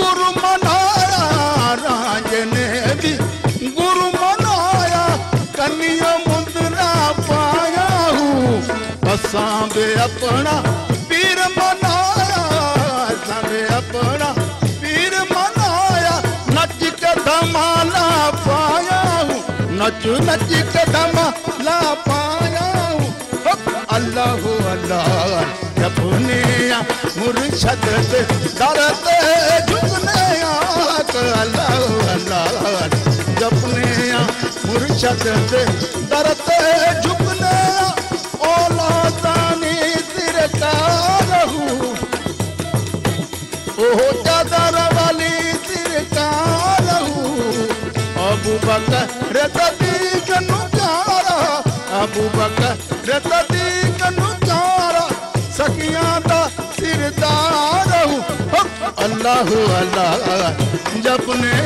गुरु मनाया राज ने भी गुरु मनाया कन्या मुद्रा पाया हूँ असाबे अपना पीर मनाया असाबे अपना पीर मनाया नच के धमाला पाया हूँ नच नच कदम ला पाया अल्लाह अल्लाह जपने मुर्शद से दरते झुकने अल्लाह अल्लाह जपने मुर्शद से दरते झुकने ओ लादानी सिरकार रहू ओ चादर वाली सिरकार रहू अबू बकर सदीक नुकारा अबू बकर सदीक नुकारा सखिया दा सिरदार रहू अल्लाह अल्लाह जपने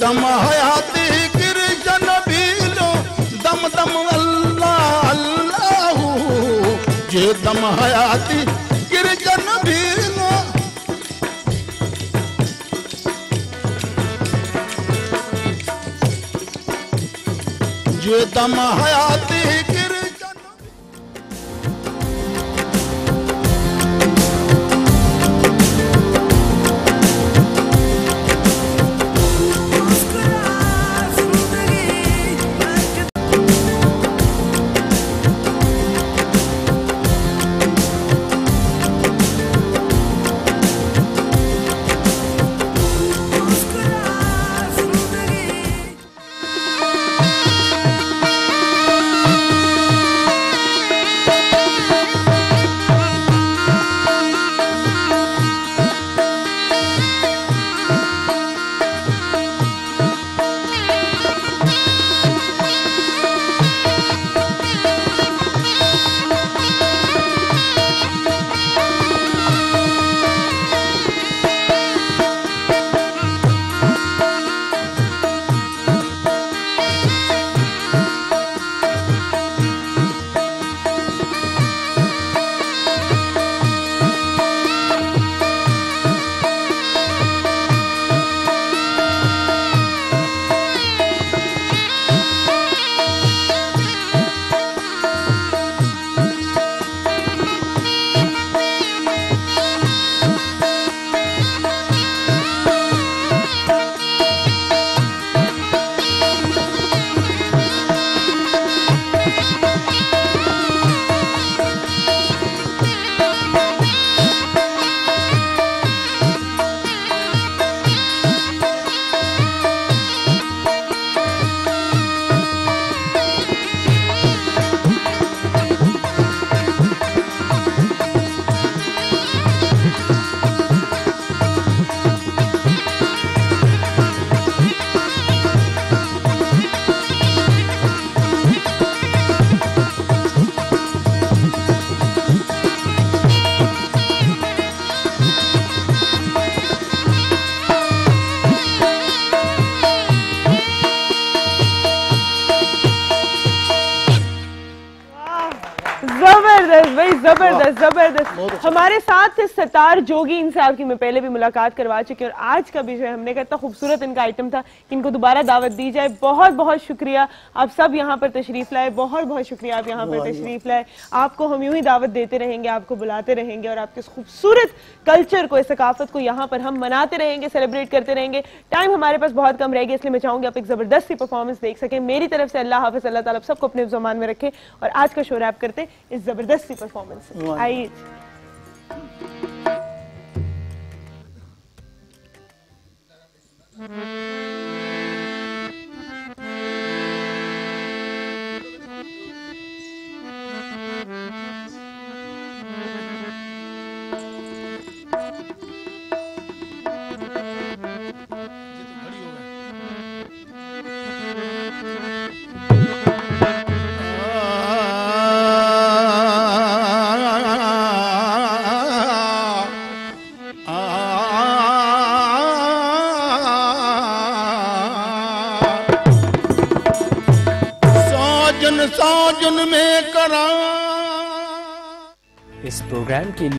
दम हयाती कृष्ण भीलो दम दम अल्लाह अल्लाह जे दम हयाती कृष्ण भीलो जे दम हयाती जबरदस्त भाई, जबरदस्त जबरदस्त। हमारे साथ थे सत्तार जोगी, इनसे आपकी मैं पहले भी मुलाकात करवा चुकी और आज का विषय हमने कहा इतना खूबसूरत इनका आइटम था कि इनको दोबारा दावत दी जाए। बहुत बहुत शुक्रिया आप सब यहाँ पर तशरीफ लाए, बहुत बहुत शुक्रिया आप यहाँ पर तशरीफ लाए। आपको हम यूं ही दावत देते रहेंगे, आपको बुलाते रहेंगे और आपके खूबसूरत कल्चर को, इस सकाफत को यहाँ पर हम मनाते रहेंगे, सेलिब्रेट करते रहेंगे। टाइम हमारे पास बहुत कम रहेगा, इसलिए मैं चाहूंगी आप एक जबरदस्त सी परफॉर्मेंस देख सकें। मेरी तरफ से अल्लाह हाफिज, अल्लाह ताला सबको अपने ज़मान में रखे। और आज का शो रैप करते इस जबरदस्त सी परफॉर्मेंस से। आइए प्रोग्राम के लिए